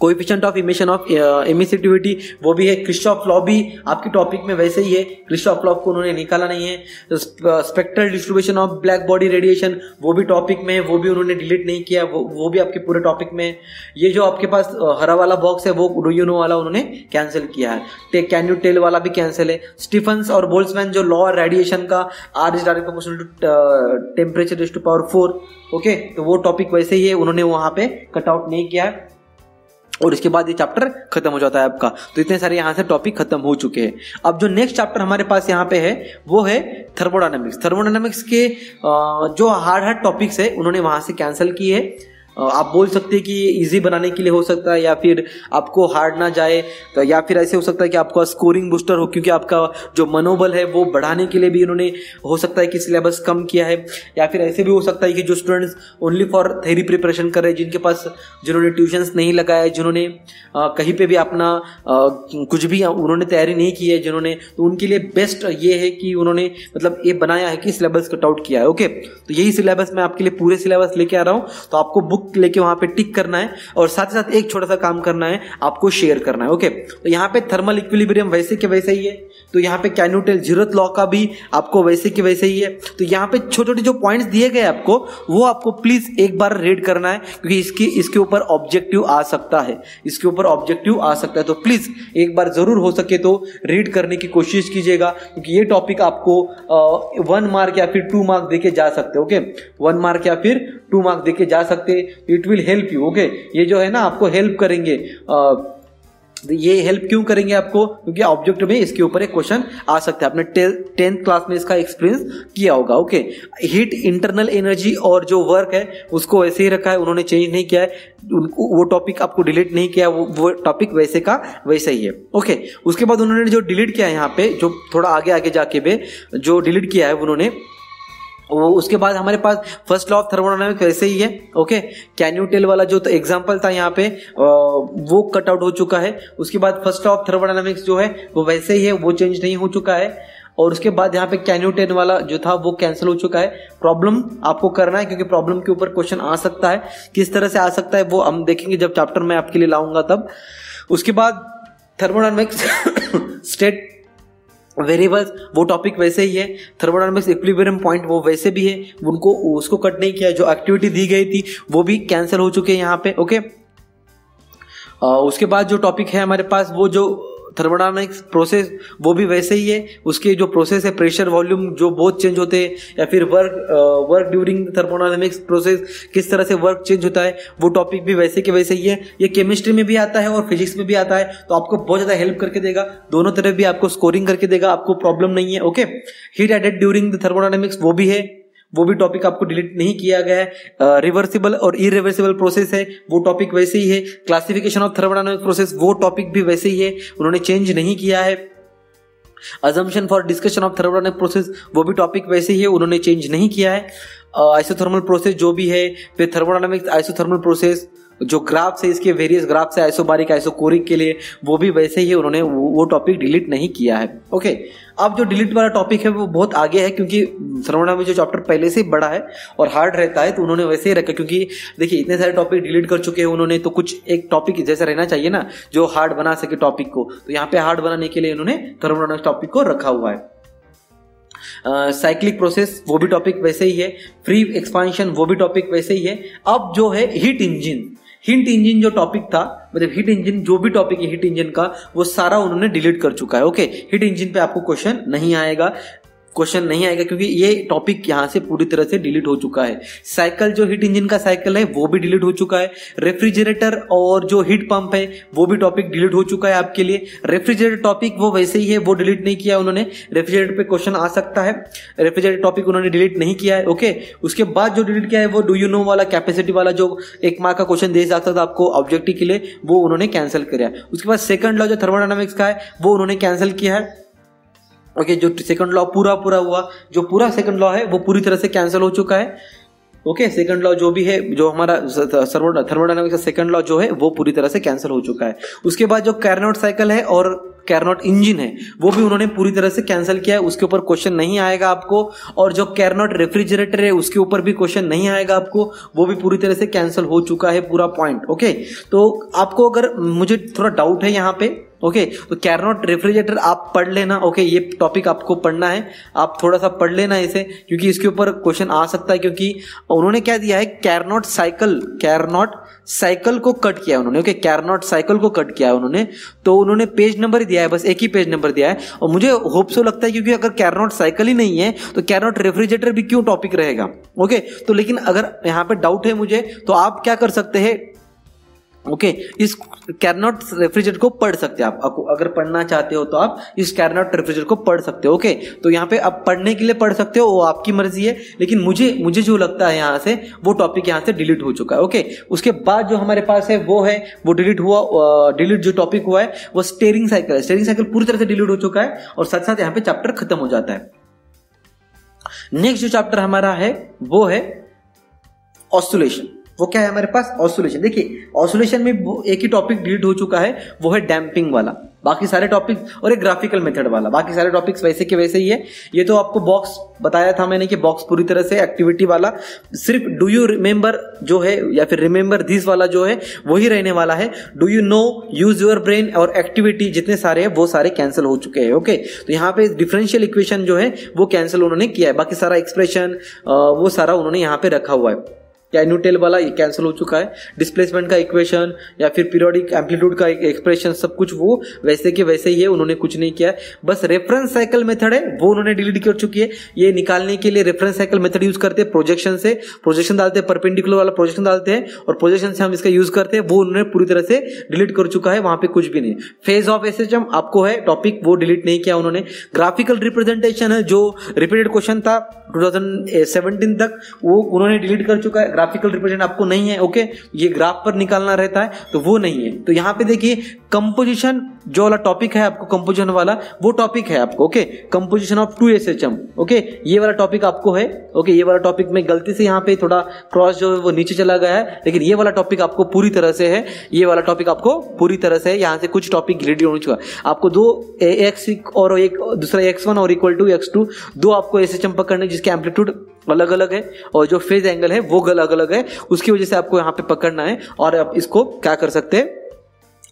coefficient of emission of emissivity वो भी है। क्रिस्टोफ लॉ भी आपके टॉपिक में वैसे ही है, क्रिस्टोफ लॉ को उन्होंने निकाला नहीं है। Spectral distribution of black body radiation वो भी टॉपिक में है, वो भी उन्होंने डिलीट नहीं किया, वो भी आपके पूरे टॉपिक में है। ये जो आपके पास हरा वाला बॉक्स है वो डू यू नो वाला उन्होंने कैंसिल किया है, कैन यू टेल वाला भी कैंसिल है। स्टीफन्स और बोल्ट्जमैन जो लॉ रेडिएशन का R is direct proportional to temperature is to power 4, okay, तो वो टॉपिक वैसे ही है, उन्होंने वहाँ पे कटआउट नहीं किया है। और इसके बाद ये चैप्टर खत्म हो जाता है आपका। तो इतने सारे यहाँ से टॉपिक खत्म हो चुके हैं। अब जो नेक्स्ट चैप्टर हमारे पास यहाँ पे है वो है थर्मोडायनेमिक्स। थर्मोडायनेमिक्स के जो हार्ड टॉपिक्स है उन्होंने वहाँ से कैंसिल किए है। आप बोल सकते हैं कि इजी बनाने के लिए हो सकता है, या फिर आपको हार्ड ना जाए, तो या फिर ऐसे हो सकता है कि आपका स्कोरिंग बूस्टर हो, क्योंकि आपका जो मनोबल है वो बढ़ाने के लिए भी उन्होंने हो सकता है कि सिलेबस कम किया है। या फिर ऐसे भी हो सकता है कि जो students only for theory preparation कर रहे हैं, जिनके पास जिन्होंने ट्यूशन्स नहीं लगाया है, जिन्होंने कहीं पर भी अपना कुछ भी उन्होंने तैयारी नहीं की है, जिन्होंने, तो उनके लिए बेस्ट ये है कि उन्होंने मतलब ये बनाया है कि सिलेबस कट आउट किया है। ओके, तो यही सिलेबस मैं आपके लिए पूरे सिलेबस लेके आ रहा हूँ, तो आपको बुक लेके वहां पे टिक करना है और साथ ही साथ एक छोटा सा काम करना है, आपको शेयर करना है। ओके, तो यहाँ पे थर्मल इक्विलिब्रियम वैसे के वैसे ही है, तो यहाँ पे can you tell zeroth law का भी आपको वैसे के वैसे ही है। तो यहाँ पे छोटे छोटे जो पॉइंट्स दिए गए आपको, वो आपको प्लीज एक बार रीड करना है, क्योंकि इसके ऊपर ऑब्जेक्टिव आ सकता है, इसके ऊपर ऑब्जेक्टिव आ सकता है, तो प्लीज एक बार जरूर हो सके तो रीड करने की कोशिश कीजिएगा, क्योंकि ये टॉपिक आपको 1 मार्क या फिर 2 मार्क देके जा सकते। ओके, 1 मार्क या फिर 2 मार्क देके जा सकते, it will help you. Okay, ये जो है ना आपको हेल्प करेंगे। ये हेल्प क्यों करेंगे आपको, क्योंकि ऑब्जेक्टिव में इसके ऊपर एक क्वेश्चन आ सकता है, आपने 10th क्लास में इसका एक्सपीरियंस किया होगा। ओके, हीट इंटरनल एनर्जी और जो वर्क है उसको वैसे ही रखा है, उन्होंने चेंज नहीं किया है, वो टॉपिक आपको डिलीट नहीं किया, वो टॉपिक वैसे का वैसे ही है। ओके, उसके बाद उन्होंने जो डिलीट किया है यहाँ पे, जो थोड़ा आगे आगे जाके भी जो डिलीट किया है उन्होंने, वो उसके बाद हमारे पास फर्स्ट लॉ ऑफ थर्मोडायनेमिक्स वैसे ही है। ओके, कैन यू टेल वाला जो एग्जांपल था यहाँ पे वो कट आउट हो चुका है। उसके बाद फर्स्ट लॉ ऑफ थर्मोडायनेमिक्स जो है वो वैसे ही है, वो चेंज नहीं हो चुका है। और उसके बाद यहाँ पे कैन यू टेल वाला जो था वो कैंसिल हो चुका है। प्रॉब्लम आपको करना है, क्योंकि प्रॉब्लम के ऊपर क्वेश्चन आ सकता है, किस तरह से आ सकता है वो हम देखेंगे जब चैप्टर मैं आपके लिए लाऊंगा तब। उसके बाद थर्मोडायनेमिक्स स्टेट वेरिएबल्स वो टॉपिक वैसे ही है। थर्मोडायनेमिक्स इक्विलिब्रियम पॉइंट वो वैसे भी है, उनको उसको कट नहीं किया। जो एक्टिविटी दी गई थी वो भी कैंसिल हो चुकी है यहाँ पे। ओके, उसके बाद जो टॉपिक है हमारे पास वो जो थर्मोडायनेमिक्स प्रोसेस वो भी वैसे ही है। उसके जो प्रोसेस है प्रेशर वॉल्यूम जो बहुत चेंज होते हैं, या फिर वर्क ड्यूरिंग थर्मोडायनेमिक्स प्रोसेस किस तरह से वर्क चेंज होता है वो टॉपिक भी वैसे के वैसे ही है। ये केमिस्ट्री में भी आता है और फिजिक्स में भी आता है, तो आपको बहुत ज़्यादा हेल्प करके देगा, दोनों तरफ भी आपको स्कोरिंग करके देगा, आपको प्रॉब्लम नहीं है। Okay, heat added during the thermodynamics वो भी है, वो भी टॉपिक आपको डिलीट नहीं किया गया है। रिवर्सिबल और इरिवर्सिबल प्रोसेस है वो टॉपिक वैसे ही है। क्लासिफिकेशन ऑफ थर्मोडायनेमिक प्रोसेस वो टॉपिक भी वैसे ही है, उन्होंने चेंज नहीं किया है। Assumption for discussion of thermodynamic process वो भी टॉपिक वैसे ही है, उन्होंने चेंज नहीं किया है। आइसोथर्मल प्रोसेस जो भी है, फिर थर्मोडायनेमिक्स आइसोथर्मल प्रोसेस जो ग्राफ्स है, इसके वेरियस ग्राफ्स है आइसोबारिक आइसोकोरिक के लिए, वो भी वैसे ही उन्होंने वो टॉपिक डिलीट नहीं किया है। ओके, अब जो डिलीट वाला टॉपिक है वो बहुत आगे है, क्योंकि थर्मोडायनेमिक्स जो चैप्टर पहले से बड़ा है और हार्ड रहता है, तो उन्होंने वैसे ही रखा, क्योंकि देखिए इतने सारे टॉपिक डिलीट कर चुके हैं उन्होंने, तो कुछ एक टॉपिक जैसा रहना चाहिए ना जो हार्ड बना सके टॉपिक को, तो यहाँ पे हार्ड बनाने के लिए उन्होंने थर्मोडायनेमिक्स टॉपिक को रखा हुआ है। साइक्लिक प्रोसेस वो भी टॉपिक वैसे ही है। फ्री एक्सपांशन वो भी टॉपिक वैसे ही है। अब जो है हीट इंजन जो टॉपिक था, मतलब हीट इंजन जो भी टॉपिक है हीट इंजन का, वो सारा उन्होंने डिलीट कर चुका है। ओके, हीट इंजन पे आपको क्वेश्चन नहीं आएगा क्योंकि ये टॉपिक यहाँ से पूरी तरह से डिलीट हो चुका है। साइकिल जो हीट इंजन का साइकिल है वो भी डिलीट हो चुका है। रेफ्रिजरेटर और जो हीट पंप है वो भी टॉपिक डिलीट हो चुका है आपके लिए। रेफ्रिजरेटर टॉपिक वो वैसे ही है, वो डिलीट नहीं किया उन्होंने, रेफ्रिजरेटर पे क्वेश्चन आ सकता है, रेफ्रिजरेटर टॉपिक उन्होंने डिलीट नहीं किया है। ओके, उसके बाद जो डिलीट किया है वो डू यू नो वाला कैपेसिटी वाला जो 1 मार्क का क्वेश्चन दे सकता था आपको ऑब्जेक्टिव के लिए, वो उन्होंने कैंसिल किया। उसके बाद सेकंड लॉ जो थर्मोडायनेमिक्स का है वो उन्होंने कैंसिल किया है। ओके, जो सेकंड लॉ पूरा हुआ, जो पूरा सेकंड लॉ है वो पूरी तरह से कैंसिल हो चुका है। ओके, सेकंड लॉ जो भी है, जो हमारा थर्मोडायनामिक्स का सेकंड लॉ जो है वो पूरी तरह से कैंसिल हो चुका है। उसके बाद जो कार्नोट साइकिल है और कार्नोट इंजन है वो भी उन्होंने पूरी तरह से कैंसिल किया है, उसके ऊपर क्वेश्चन नहीं आएगा आपको। और जो कार्नोट रेफ्रिजरेटर है उसके ऊपर भी क्वेश्चन नहीं आएगा आपको, वो भी पूरी तरह से कैंसिल हो चुका है पूरा पॉइंट। ओके, तो आपको अगर मुझे थोड़ा डाउट है यहाँ पे, ओके तो कार्नोट रेफ्रिजरेटर आप पढ़ लेना। ओके ये टॉपिक आपको पढ़ना है, आप थोड़ा सा पढ़ लेना इसे, क्योंकि इसके ऊपर क्वेश्चन आ सकता है, क्योंकि उन्होंने क्या दिया है, कार्नोट साइकिल को कट किया है उन्होंने। ओके कार्नोट साइकिल को कट किया है उन्होंने, तो उन्होंने पेज नंबर दिया है, बस एक ही पेज नंबर दिया है। और मुझे होप सो लगता है क्योंकि अगर कार्नोट साइकिल ही नहीं है तो कार्नोट रेफ्रिजरेटर भी क्यों टॉपिक रहेगा। ओके तो लेकिन अगर यहाँ पे डाउट है मुझे तो आप क्या कर सकते हैं, ओके इस कार्नोट रेफ्रिजरेटर को पढ़ सकते हैं आप, अगर पढ़ना चाहते हो तो आप इस कार्नोट रेफ्रिजरेटर को पढ़ सकते हो। ओके तो यहाँ पे आप पढ़ने के लिए पढ़ सकते हो, वो आपकी मर्जी है, लेकिन मुझे जो लगता है यहाँ से वो टॉपिक यहाँ से डिलीट हो चुका है। ओके उसके बाद जो हमारे पास है वो है, वो डिलीट जो टॉपिक हुआ है वो स्टीयरिंग साइकिल है। स्टीयरिंग साइकिल पूरी तरह से डिलीट हो चुका है और साथ साथ यहाँ पे चैप्टर खत्म हो जाता है। नेक्स्ट जो चैप्टर हमारा है वो है ऑसिलेशन। वो क्या है हमारे पास, ऑसिलेशन। देखिए ऑसिलेशन में एक ही टॉपिक डिलीट हो चुका है, वो है डैम्पिंग वाला, बाकी सारे टॉपिक, और एक ग्राफिकल मेथड वाला, बाकी सारे टॉपिक्स वैसे के वैसे ही है। ये तो आपको बॉक्स बताया था मैंने कि बॉक्स पूरी तरह से एक्टिविटी वाला, सिर्फ डू यू रिमेंबर जो है या फिर रिमेंबर दिस वाला जो है वही रहने वाला है। Do you know, use your brain और एक्टिविटी जितने सारे हैं वो सारे कैंसिल हो चुके हैं। ओके तो यहाँ पे डिफरेंशियल इक्वेशन जो है वो कैंसिल उन्होंने किया है, बाकी सारा एक्सप्रेशन वो सारा उन्होंने यहाँ पे रखा हुआ है। न्यूटेल वाला ये कैंसिल हो चुका है, डिस्प्लेसमेंट का इक्वेशन या फिर पीरियोडिक एम्पलीट्यूड का एक्सप्रेशन सब कुछ वो वैसे के वैसे ही है, उन्होंने कुछ नहीं किया। बस रेफरेंस साइकिल मेथड है वो उन्होंने डिलीट कर चुकी है। ये निकालने के लिए रेफरेंस साइकिल मेथड यूज करते हैं, प्रोजेक्शन से प्रोजेक्शन डालते हैं, परपेंडिकुलर वाला प्रोजेक्शन डालते हैं और प्रोजेक्शन से हम इसका यूज करते हैं, वो उन्होंने पूरी तरह से डिलीट कर चुका है, वहां पे कुछ भी नहीं। फेज ऑफ एसएचएम आपको है टॉपिक, वो डिलीट नहीं किया उन्होंने। ग्राफिकल रिप्रेजेंटेशन है जो रिपीटेड क्वेश्चन था 2017 तक, वो उन्होंने डिलीट कर चुका है। ग्राफिकल रिप्रेजेंट आपको नहीं है। ओके ये ग्राफ पर निकालना रहता है तो वो नहीं है। तो यहाँ पे देखिए कंपोजिशन जो वाला टॉपिक है आपको, कंपोजिशन वाला वो टॉपिक है आपको। Okay composition of 2 SHM, okay ये वाला टॉपिक आपको है। ओके ये वाला टॉपिक में गलती से यहाँ पे थोड़ा क्रॉस जो है वो नीचे चला गया है, लेकिन ये वाला टॉपिक आपको पूरी तरह से है, ये वाला टॉपिक आपको पूरी तरह से है। यहाँ से कुछ टॉपिक डिलीट होने चुका, आपको 2 X1 और 2 X2 दो आपको SHM पकड़ने, जिसके एम्पलीट्यूड अलग अलग है और जो फेज एंगल है वो अलग अलग है, उसकी वजह से आपको यहाँ पे पकड़ना है और आप इसको क्या कर सकते हैं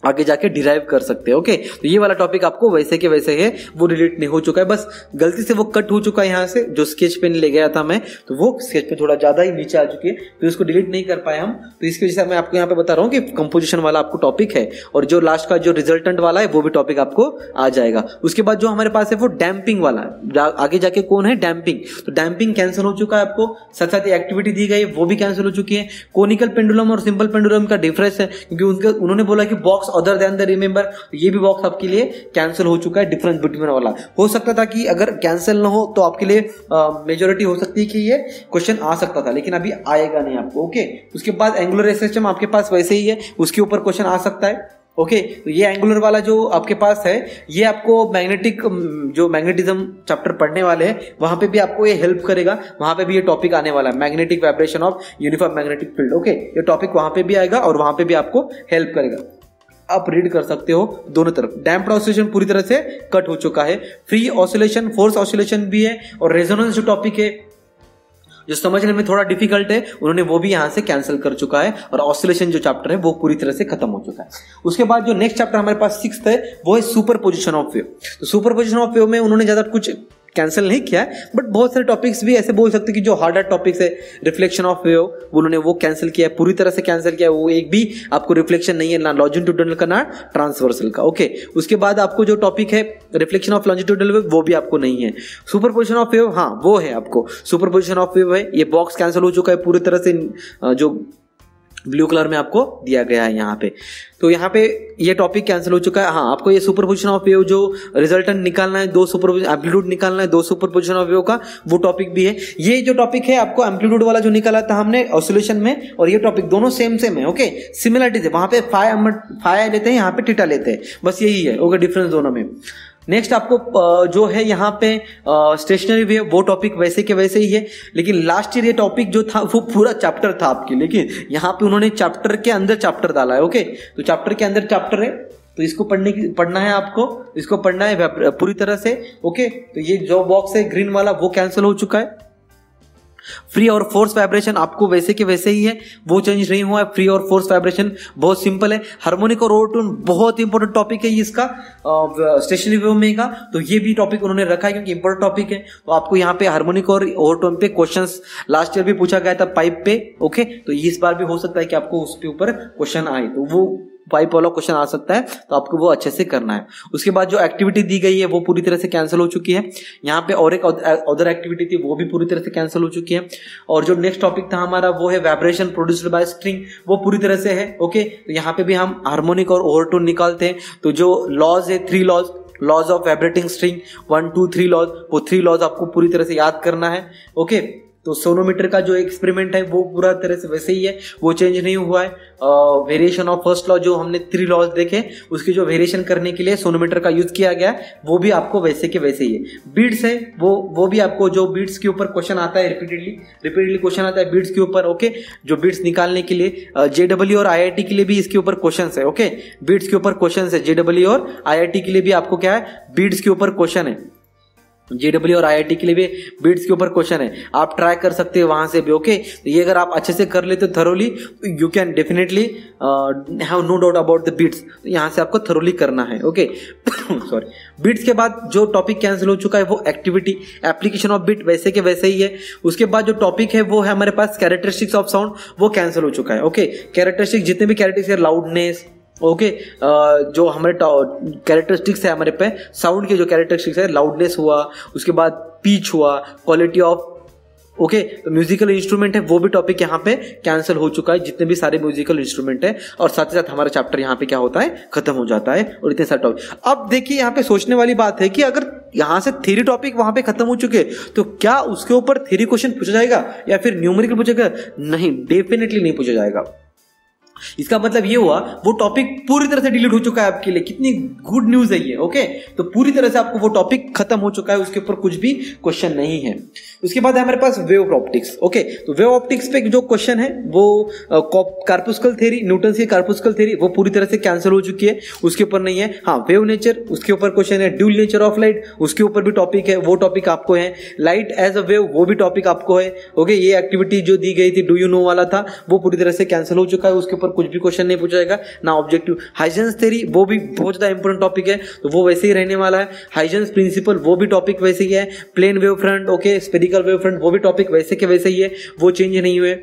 आगे जाके डिराइव कर सकते हैं। ओके तो ये वाला टॉपिक आपको वैसे के वैसे है, वो डिलीट नहीं हो चुका है, बस गलती से वो कट हो चुका है। यहाँ से जो स्केच पेन ले गया था मैं, तो वो स्केच पेन थोड़ा ज़्यादा ही नीचे आ चुकी है, तो इसको डिलीट नहीं कर पाए हम, तो इसकी वजह से मैं आपको यहाँ पे बता रहा हूँ कि कंपोजिशन वाला आपको टॉपिक है और जो लास्ट का जो रिजल्टेंट वाला है वो भी टॉपिक आपको आ जाएगा। उसके बाद जो हमारे पास है वो डैम्पिंग वाला है, आगे जाके कौन है डैम्पिंग, तो डैम्पिंग कैंसिल हो चुका है आपको, साथ साथ एक्टिविटी दी गई वो भी कैंसिल हो चुकी है। कोनिकल पेंडुलम और सिंपल पेंडुलम का डिफरेंस है, क्योंकि उन्होंने बोला कि box other than the remember, ये भी बॉक्स आपके लिए कैंसिल हो चुका है। डिफरेंस बिटवीन वाला हो सकता था कि अगर कैंसिल ना हो तो आपके लिए मेजॉरिटी हो सकती है कि ये क्वेश्चन आ सकता था, लेकिन अभी आएगा नहीं आपको। ओके उसके बाद एंगुलर एसएचएम आपके पास वैसे ही है, उसके ऊपर क्वेश्चन आ सकता है। ओके तो ये एंगुलर वाला जो आपके पास है, ये आपको मैग्नेटिक जो मैग्नेटिज्म चैप्टर पढ़ने वाले हैं वहाँ पे भी आपको ये हेल्प करेगा, वहाँ पे भी ये टॉपिक आने वाला है, magnetic vibration of uniform magnetic field. Okay ये टॉपिक वहाँ पे भी आएगा और वहाँ पे भी आपको हेल्प करेगा, आप रीड कर सकते हो दोनों तरफ। डैम्प्ड ऑसिलेशन पूरी तरह से कट हो चुका है, फ्री ऑसिलेशन, फोर्स ऑसिलेशन भी है और रेजोनेंस जो टॉपिक है जो समझने में थोड़ा डिफिकल्ट है उन्होंने वो भी यहाँ से कैंसिल कर चुका है और ऑसिलेशन जो चैप्टर है वो पूरी तरह से खत्म हो चुका है। उसके बाद जो नेक्स्ट चैप्टर हमारे पास 6th है वो है सुपर पोजिशन ऑफ वेव। तो सुपर पोजिशन ऑफ वेव में उन्होंने ज़्यादा कुछ कैंसिल नहीं किया है, बट बहुत सारे टॉपिक्स भी ऐसे बोल सकते हैं कि जो हार्डर टॉपिक्स है, रिफ्लेक्शन ऑफ वेव उन्होंने वो कैंसिल किया है, पूरी तरह से कैंसिल किया है, वो एक भी आपको रिफ्लेक्शन नहीं है, ना लॉन्जिट्यूडनल का ना ट्रांसवर्सल का। ओके उसके बाद आपको जो टॉपिक है रिफ्लेक्शन ऑफ लॉन्जिट्यूडनल वेव वो भी आपको नहीं है। सुपर पोजिशन ऑफ वेव हाँ वो है आपको, सुपर पोजिशन ऑफ वेव है, ये बॉक्स कैंसिल हो चुका है पूरी तरह से, जो ब्लू कलर में आपको दिया गया है यहाँ पे, तो यहाँ पे ये टॉपिक कैंसिल हो चुका है। हाँ आपको ये सुपर पोजिशन ऑफ वेव जो रिजल्टेंट निकालना है, 2 सुपर एम्पलीट्यूड निकालना है, 2 सुपर पोजिशन ऑफ वेव का वो टॉपिक भी है। ये जो टॉपिक है आपको एम्पलीट्यूड वाला जो निकाला था हमने ऑसिलेशन में, और ये टॉपिक दोनों सेम है। ओके सिमिलरिटीज है, वहाँ पे फाई लेते हैं, यहाँ पे थीटा लेते हैं, बस यही है। ओके डिफरेंस दोनों में। नेक्स्ट आपको जो है यहाँ पे स्टेशनरी वेव, वो टॉपिक वैसे के वैसे ही है, लेकिन लास्ट ईयर ये टॉपिक जो था वो पूरा चैप्टर था आपके, लेकिन यहाँ पे उन्होंने चैप्टर के अंदर चैप्टर डाला है। ओके, तो चैप्टर के अंदर चैप्टर है, तो इसको पढ़ना है आपको, इसको पढ़ना है पूरी तरह से। ओके, तो ये जो बॉक्स है ग्रीन वाला वो कैंसिल हो चुका है। फ्री और फोर्स वाइब्रेशन आपको वैसे के वैसे ही है, वो चेंज नहीं हुआ है। फ्री और फोर्स वाइब्रेशन बहुत सिंपल है। हार्मोनिक और ओवरटोन बहुत इंपॉर्टेंट टॉपिक है इसका, स्टेशनरी वेव में का, तो ये भी टॉपिक उन्होंने रखा है क्योंकि इंपॉर्टेंट टॉपिक है। तो आपको यहाँ पे हार्मोनिक और ओवरटोन पे क्वेश्चंस लास्ट ईयर भी पूछा गया था पाइप पे। ओके, तो इस बार भी हो सकता है कि आपको उसके ऊपर क्वेश्चन आए, तो वो पाइप वाला क्वेश्चन आ सकता है, तो आपको वो अच्छे से करना है। उसके बाद जो एक्टिविटी दी गई है वो पूरी तरह से कैंसिल हो चुकी है। यहाँ पे और एक अदर एक्टिविटी थी वो भी पूरी तरह से कैंसिल हो चुकी है। और जो नेक्स्ट टॉपिक था हमारा वो है वाइब्रेशन प्रोड्यूस्ड बाय स्ट्रिंग, वो पूरी तरह से है। ओके, तो यहाँ पे भी हम हार्मोनिक और ओवरटोन निकालते हैं। तो जो लॉज है, three laws, laws of vibrating string 1, 2, 3 laws, वो 3 लॉज आपको पूरी तरह से याद करना है। ओके, तो सोनोमीटर का जो एक्सपेरिमेंट है वो पूरा तरह से वैसे ही है, वो चेंज नहीं हुआ है। वेरिएशन ऑफ फर्स्ट लॉ जो हमने 3 लॉज देखे, उसकी जो वेरिएशन करने के लिए सोनोमीटर का यूज किया गया है, वो भी आपको वैसे के वैसे ही है। बीट्स है वो भी आपको, जो बीट्स के ऊपर क्वेश्चन आता है रिपीटेडली क्वेश्चन आता है बीट्स के ऊपर। ओके, जो बीट्स निकालने के लिए जेडब्ल्यू और आईआईटी के लिए भी इसके ऊपर क्वेश्चन है। ओके, बीट्स के ऊपर क्वेश्चन है, जेडब्ल्यू और आईआईटी के लिए भी आपको क्या है, बीट्स के ऊपर क्वेश्चन है। जेडब्ल्यू और आईआईटी के लिए भी बीट्स के ऊपर क्वेश्चन है, आप ट्राई कर सकते हो वहां से भी। ओके, तो ये अगर आप अच्छे से कर लेते हो thoroughly, you can definitely have no doubt about the beats. यहाँ से आपको थरोली करना है। ओके, सॉरी, बीट्स के बाद जो टॉपिक कैंसिल हो चुका है वो एक्टिविटी एप्लीकेशन ऑफ बीट वैसे के वैसे ही है। उसके बाद जो टॉपिक है वो है हमारे पास कैरेक्टरिस्टिक्स ऑफ साउंड, वो कैंसिल हो चुका है। ओके, कैरेक्टरिस्टिक जितने भी कैरेक्टरिस्टिक्स है, लाउडनेस, ओके, जो हमारे कैरेक्टरिस्टिक्स है हमारे पे साउंड के, जो कैरेक्टरिस्टिक्स है, लाउडनेस हुआ, उसके बाद पिच हुआ, क्वालिटी ऑफ, ओके, तो म्यूजिकल इंस्ट्रूमेंट है वो भी टॉपिक यहाँ पे कैंसिल हो चुका है, जितने भी सारे म्यूजिकल इंस्ट्रूमेंट है। और साथ ही साथ हमारा चैप्टर यहाँ पे क्या होता है, खत्म हो जाता है। और इतने सारे टॉपिक, अब देखिए यहाँ पे सोचने वाली बात है कि अगर यहाँ से थ्योरी टॉपिक वहां पे खत्म हो चुके, तो क्या उसके ऊपर थ्योरी क्वेश्चन पूछा जाएगा या फिर न्यूमेरिकल पूछेगा? नहीं, डेफिनेटली नहीं पूछा जाएगा। इसका मतलब ये हुआ वो टॉपिक पूरी तरह से डिलीट हो चुका है आपके लिए। कितनी गुड न्यूज है ये। ओके, तो पूरी तरह से आपको वो टॉपिक खत्म हो चुका है, उसके ऊपर कुछ भी क्वेश्चन नहीं है। उसके बाद हमारे पास वेव ऑप्टिक्स। ओके, तो वेव ऑप्टिक्स पे जो क्वेश्चन है वो कार्पुस्कल थ्योरी, न्यूटन की कार्पुस्कल थ्योरी, वो पूरी तरह से कैंसिल हो चुकी है, उसके ऊपर नहीं है। हाँ, वेव नेचर उसके ऊपर क्वेश्चन है, ड्यूल नेचर ऑफ लाइट उसके ऊपर भी टॉपिक है, वो टॉपिक आपको है। लाइट एज अ वेव वो भी टॉपिक आपको है। ओके, ये एक्टिविटी जो दी गई थी डू यू नो वाला था, वो पूरी तरह से कैंसिल हो चुका है, उसके ऊपर कुछ भी क्वेश्चन नहीं पूछा जाएगा ना। ऑब्जेक्टिव हाइजेंस थ्योरी वो भी बहुत ज्यादा इंपॉर्टेंट टॉपिक है, तो वो वैसे ही रहने वाला है। हाइजेंस प्रिंसिपल वो भी टॉपिक वैसे ही है। Plane wave front, okay, spherical wave front वो भी टॉपिक वैसे के वैसे ही है, वो चेंज नहीं हुए,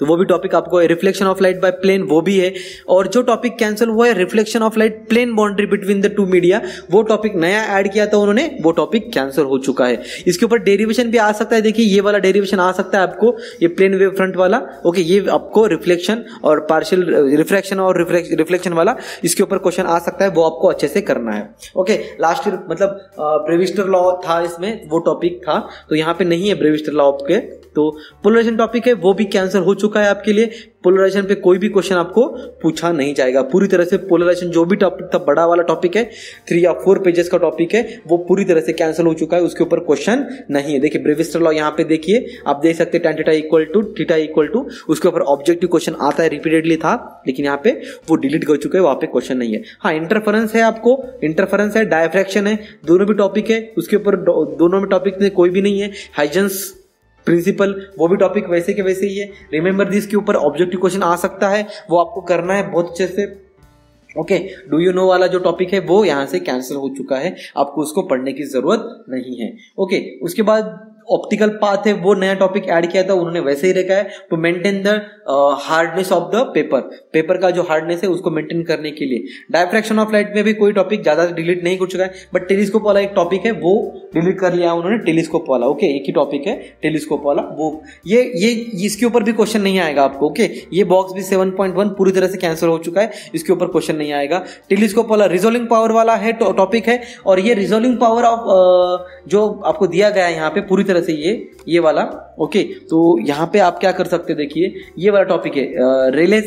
तो वो भी टॉपिक आपको है। Reflection of light by plane वो भी है। और जो टॉपिक कैंसिल हुआ है, reflection of light plane boundary between the two media, वो टॉपिक नया ऐड किया था उन्होंने, वो टॉपिक कैंसिल हो चुका है। इसके ऊपर डेरिवेशन भी आ सकता है। देखिए, ये वाला डेरिवेशन आ सकता है आपको, ये प्लेन वेव फ्रंट वाला। ओके, ये आपको रिफ्लेक्शन और पार्शियल रिफ्रैक्शन और रिफ्लेक्शन वाला, इसके ऊपर क्वेश्चन आ सकता है, वो आपको अच्छे से करना है। ओके, लास्ट ईयर मतलब ब्रेविस्टर लॉ था, इसमें वो टॉपिक था, तो यहाँ पे नहीं है ब्रेविस्टर लॉ आपके। तो पोलराइजेशन टॉपिक है, वो भी कैंसिल हो चुका है आपके लिए। पोलराइजेशन पे कोई भी क्वेश्चन आपको पूछा नहीं जाएगा पूरी तरह से। पोलराइजेशन जो भी टॉपिक था, बड़ा वाला टॉपिक है, 3 या 4 पेजेस का टॉपिक है, वो पूरी तरह से कैंसिल हो चुका है, उसके ऊपर क्वेश्चन नहीं है। देखिए, ब्रेविस्टर लॉ यहाँ पे देखिए, आप देख सकते हैं tan थीटा इक्वल टू उसके ऊपर ऑब्जेक्टिव क्वेश्चन आता है, रिपीटेडली था, लेकिन यहाँ पे वो डिलीट कर चुके हैं, वहाँ पे क्वेश्चन नहीं है। हाँ, इंटरफेरेंस है आपको, इंटरफेरेंस है, डायफ्रैक्शन है, दोनों भी टॉपिक है, उसके ऊपर दोनों में टॉपिक में कोई भी नहीं है। हाइजेंस प्रिंसिपल वो भी टॉपिक वैसे के वैसे ही है। रिमेंबर दिस के ऊपर ऑब्जेक्टिव क्वेश्चन आ सकता है, वो आपको करना है बहुत अच्छे से। ओके, डू यू नो वाला जो टॉपिक है वो यहाँ से कैंसिल हो चुका है, आपको उसको पढ़ने की जरूरत नहीं है। ओके, उसके बाद ऑप्टिकल पाथ है, वो नया टॉपिक ऐड किया था उन्होंने, वैसे ही रखा है। To maintain the hardness of the paper का जो हार्डनेस है उसको मेंटेन करने के लिए। डायफ्रैक्शन ऑफ लाइट में भी कोई टॉपिक ज्यादा डिलीट नहीं कर चुका है, बट टेलीस्कोप वाला एक टॉपिक है वो डिलीट कर लिया उन्होंने, टेलीस्कोप वाला। ओके, एक ही टॉपिक है टेलीस्कोप वाला, वो ये इसके ऊपर भी क्वेश्चन नहीं आएगा आपको। ओके, ये बॉक्स भी 7.1 पूरी तरह से कैंसिल हो चुका है, इसके ऊपर क्वेश्चन नहीं आएगा। टेलीस्कोप वाला रिजोल्विंग पावर वाला है टॉपिक है, और ये रिजोल्विंग पावर ऑफ जो आपको दिया गया है यहाँ पे पूरी तरह से ये वाला। ओके, तो यहाँ पे आप क्या कर सकते हो, देखिए ये वाला टॉपिक है, Rayleigh's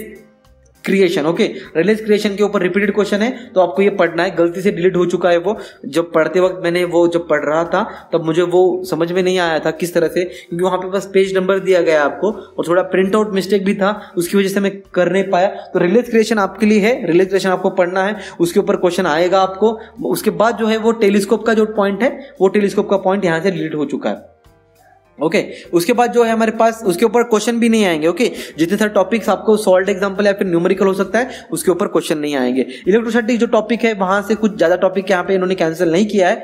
criterion. Okay, Rayleigh's criterion के ऊपर रिपीटेड क्वेश्चन है तो आपको ये पढ़ना है। गलती से डिलीट हो चुका है वो, जब पढ़ते वक्त मैंने वो जब पढ़ रहा था तब मुझे वो समझ में नहीं आया था किस तरह से, क्योंकि वहाँ पे बस पेज नंबर दिया गया आपको और थोड़ा प्रिंट आउट मिस्टेक भी था, उसकी वजह से मैं कर नहीं पाया। तो रिलेज क्रिएशन आपके लिए है, रिलेज क्रिएशन आपको पढ़ना है, उसके ऊपर क्वेश्चन आएगा आपको। उसके बाद जो है वो टेलीस्कोप का जो पॉइंट है वो टेलीस्कोप का पॉइंट यहाँ से डिलीट हो चुका है। ओके उसके बाद जो है हमारे पास उसके ऊपर क्वेश्चन भी नहीं आएंगे। ओके जितने सारे टॉपिक्स आपको सॉल्ट एग्जांपल या फिर न्यूमेरिकल हो सकता है उसके ऊपर क्वेश्चन नहीं आएंगे। इलेक्ट्रोस्टैटिक जो टॉपिक है वहां से कुछ ज्यादा टॉपिक यहाँ पे इन्होंने कैंसिल नहीं किया है।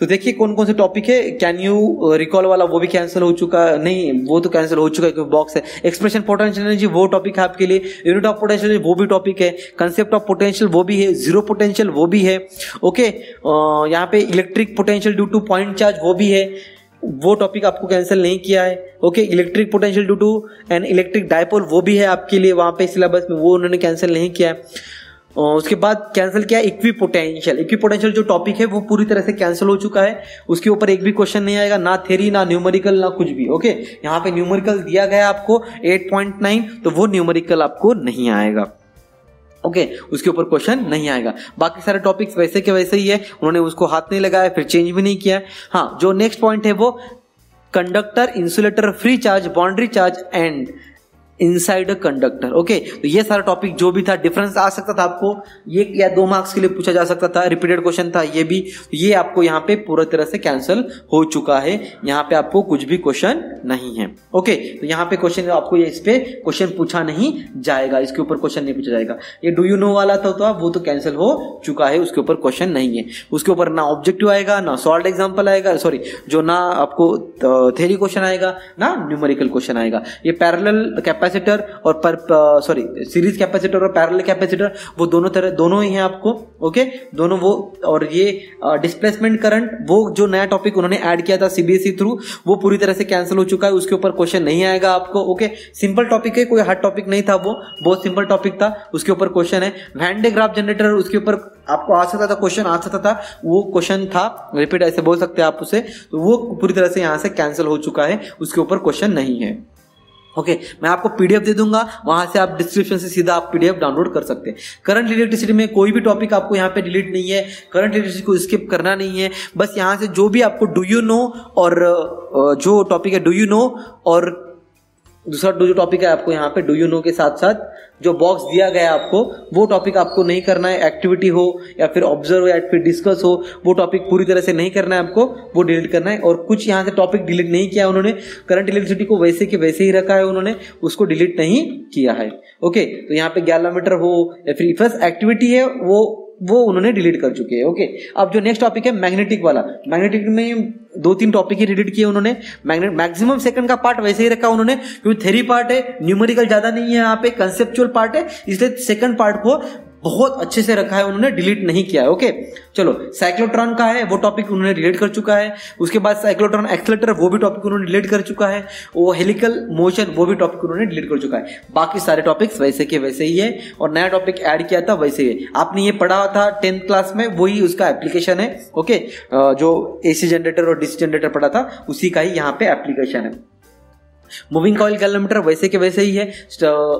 तो देखिए कौन कौन से टॉपिक है। कैन यू रिकॉल वाला वो भी कैंसिल हो चुका, नहीं वो तो कैंसिल हो चुका है क्योंकि बॉक्स है। एक्सप्रेशन पोटेंशियल एनर्जी वो टॉपिक है आपके लिए, यूनिट ऑफ पोटेंशियल एनर्जी वो भी टॉपिक है, कंसेप्ट ऑफ पोटेंशियल वो भी है, जीरो पोटेंशियल वो भी है। ओके यहाँ पे electric potential due to point charge वो भी है, वो टॉपिक आपको कैंसिल नहीं किया है। Okay electric potential due to and electric dipole वो भी है आपके लिए वहाँ पे सिलेबस में, वो उन्होंने कैंसिल नहीं किया है। उसके बाद कैंसिल किया इक्वी पोटेंशियल, इक्वी पोटेंशियल जो टॉपिक है वो पूरी तरह से कैंसिल हो चुका है, उसके ऊपर एक भी क्वेश्चन नहीं आएगा, ना थ्योरी ना न्यूमेरिकल ना कुछ भी। ओके यहाँ पे न्यूमेरिकल दिया गया आपको 8.9 तो वो न्यूमेरिकल आपको नहीं आएगा। ओके उसके ऊपर क्वेश्चन नहीं आएगा। बाकी सारे टॉपिक्स वैसे के वैसे ही है, उन्होंने उसको हाथ नहीं लगाया फिर चेंज भी नहीं किया। हाँ जो नेक्स्ट पॉइंट है वो conductor insulator free charge boundary charge and inside a conductor. Okay तो ये सारा टॉपिक जो भी था डिफरेंस आ सकता था आपको, ये या 2 मार्क्स के लिए पूछा जा सकता था, रिपीटेड क्वेश्चन था ये भी, ये आपको यहाँ पे पूरी तरह से कैंसिल हो चुका है। यहाँ पे आपको कुछ भी क्वेश्चन नहीं है। ओके तो यहाँ पे क्वेश्चन आपको इस पे क्वेश्चन पूछा नहीं जाएगा, इसके ऊपर क्वेश्चन नहीं पूछा जाएगा। ये डू यू नो वाला था वो तो कैंसिल हो चुका है, उसके ऊपर क्वेश्चन नहीं है। उसके ऊपर ना ऑब्जेक्टिव आएगा ना सॉल्ट एग्जाम्पल आएगा, सॉरी जो ना आपको थ्योरी क्वेश्चन आएगा ना न्यूमेरिकल क्वेश्चन आएगा। ये पैरेलल कैपेसिटर और सीरीज कैपेसिटर और पैरेलल कैपेसिटर वो दोनों ही हैं आपको। ओके दोनों वो, और ये डिस्प्लेसमेंट करंट वो जो नया टॉपिक उन्होंने ऐड किया था सीबीएसई थ्रू वो पूरी तरह से कैंसिल हो चुका है, उसके ऊपर क्वेश्चन नहीं आएगा आपको। ओके सिंपल टॉपिक है, कोई हार्ड टॉपिक नहीं था, वो बहुत सिंपल टॉपिक था, उसके ऊपर क्वेश्चन है। वैन डे ग्राफ जनरेटर उसके ऊपर आपको आ सकता था क्वेश्चन, आ सकता था वो क्वेश्चन था, रिपीट ऐसे बोल सकते हैं आप उसे, तो वो पूरी तरह से यहाँ से कैंसिल हो चुका है, उसके ऊपर क्वेश्चन नहीं है। ओके मैं आपको पीडीएफ दे दूंगा, वहां से आप डिस्क्रिप्शन से सीधा आप पीडीएफ डाउनलोड कर सकते हैं। करंट इलेक्ट्रिसिटी में कोई भी टॉपिक आपको यहाँ पे डिलीट नहीं है, करंट इलेक्ट्रिसिटी को स्किप करना नहीं है, बस यहाँ से जो भी आपको डू यू नो और जो टॉपिक है डू यू नो और दूसरा जो टॉपिक है आपको यहाँ पे डू यू नो के साथ साथ जो बॉक्स दिया गया है आपको वो टॉपिक आपको नहीं करना है। एक्टिविटी हो या फिर ऑब्जर्व हो या फिर डिस्कस हो वो टॉपिक पूरी तरह से नहीं करना है आपको, वो डिलीट करना है। और कुछ यहाँ से टॉपिक डिलीट नहीं किया उन्होंने, करंट इलेक्ट्रिसिटी को वैसे के वैसे ही रखा है उन्होंने, उसको डिलीट नहीं किया है। ओके तो यहाँ पे गैलोमीटर हो या फिर फर्स्ट एक्टिविटी है वो उन्होंने डिलीट कर चुके हैं। ओके अब जो नेक्स्ट टॉपिक है मैग्नेटिक वाला, मैग्नेटिक में 2-3 टॉपिक ही डिलीट किए उन्होंने। मैक्सिमम सेकंड का पार्ट वैसे ही रखा उन्होंने, क्योंकि थ्योरी पार्ट है, न्यूमेरिकल ज्यादा नहीं है यहाँ पे, कंसेप्चुअल पार्ट है, इसलिए सेकंड पार्ट को बहुत अच्छे से रखा है उन्होंने, डिलीट नहीं किया है। ओके चलो साइक्लोट्रॉन का है वो टॉपिक उन्होंने डिलीट कर चुका है, उसके बाद साइक्लोट्रॉन एक्सेलेरेटर वो भी टॉपिक उन्होंने डिलीट कर चुका है, वो हेलिकल मोशन वो भी टॉपिक उन्होंने डिलीट कर चुका है। बाकी सारे टॉपिक्स वैसे के वैसे ही है और नया टॉपिक ऐड किया था वैसे ही आपने ये पढ़ा था 10th क्लास में, वही उसका एप्लीकेशन है। ओके जो एसी जनरेटर और डीसी जनरेटर पढ़ा था उसी का ही यहाँ पे एप्लीकेशन है। मूविंग कॉइल गैलोमीटर वैसे के वैसे ही है।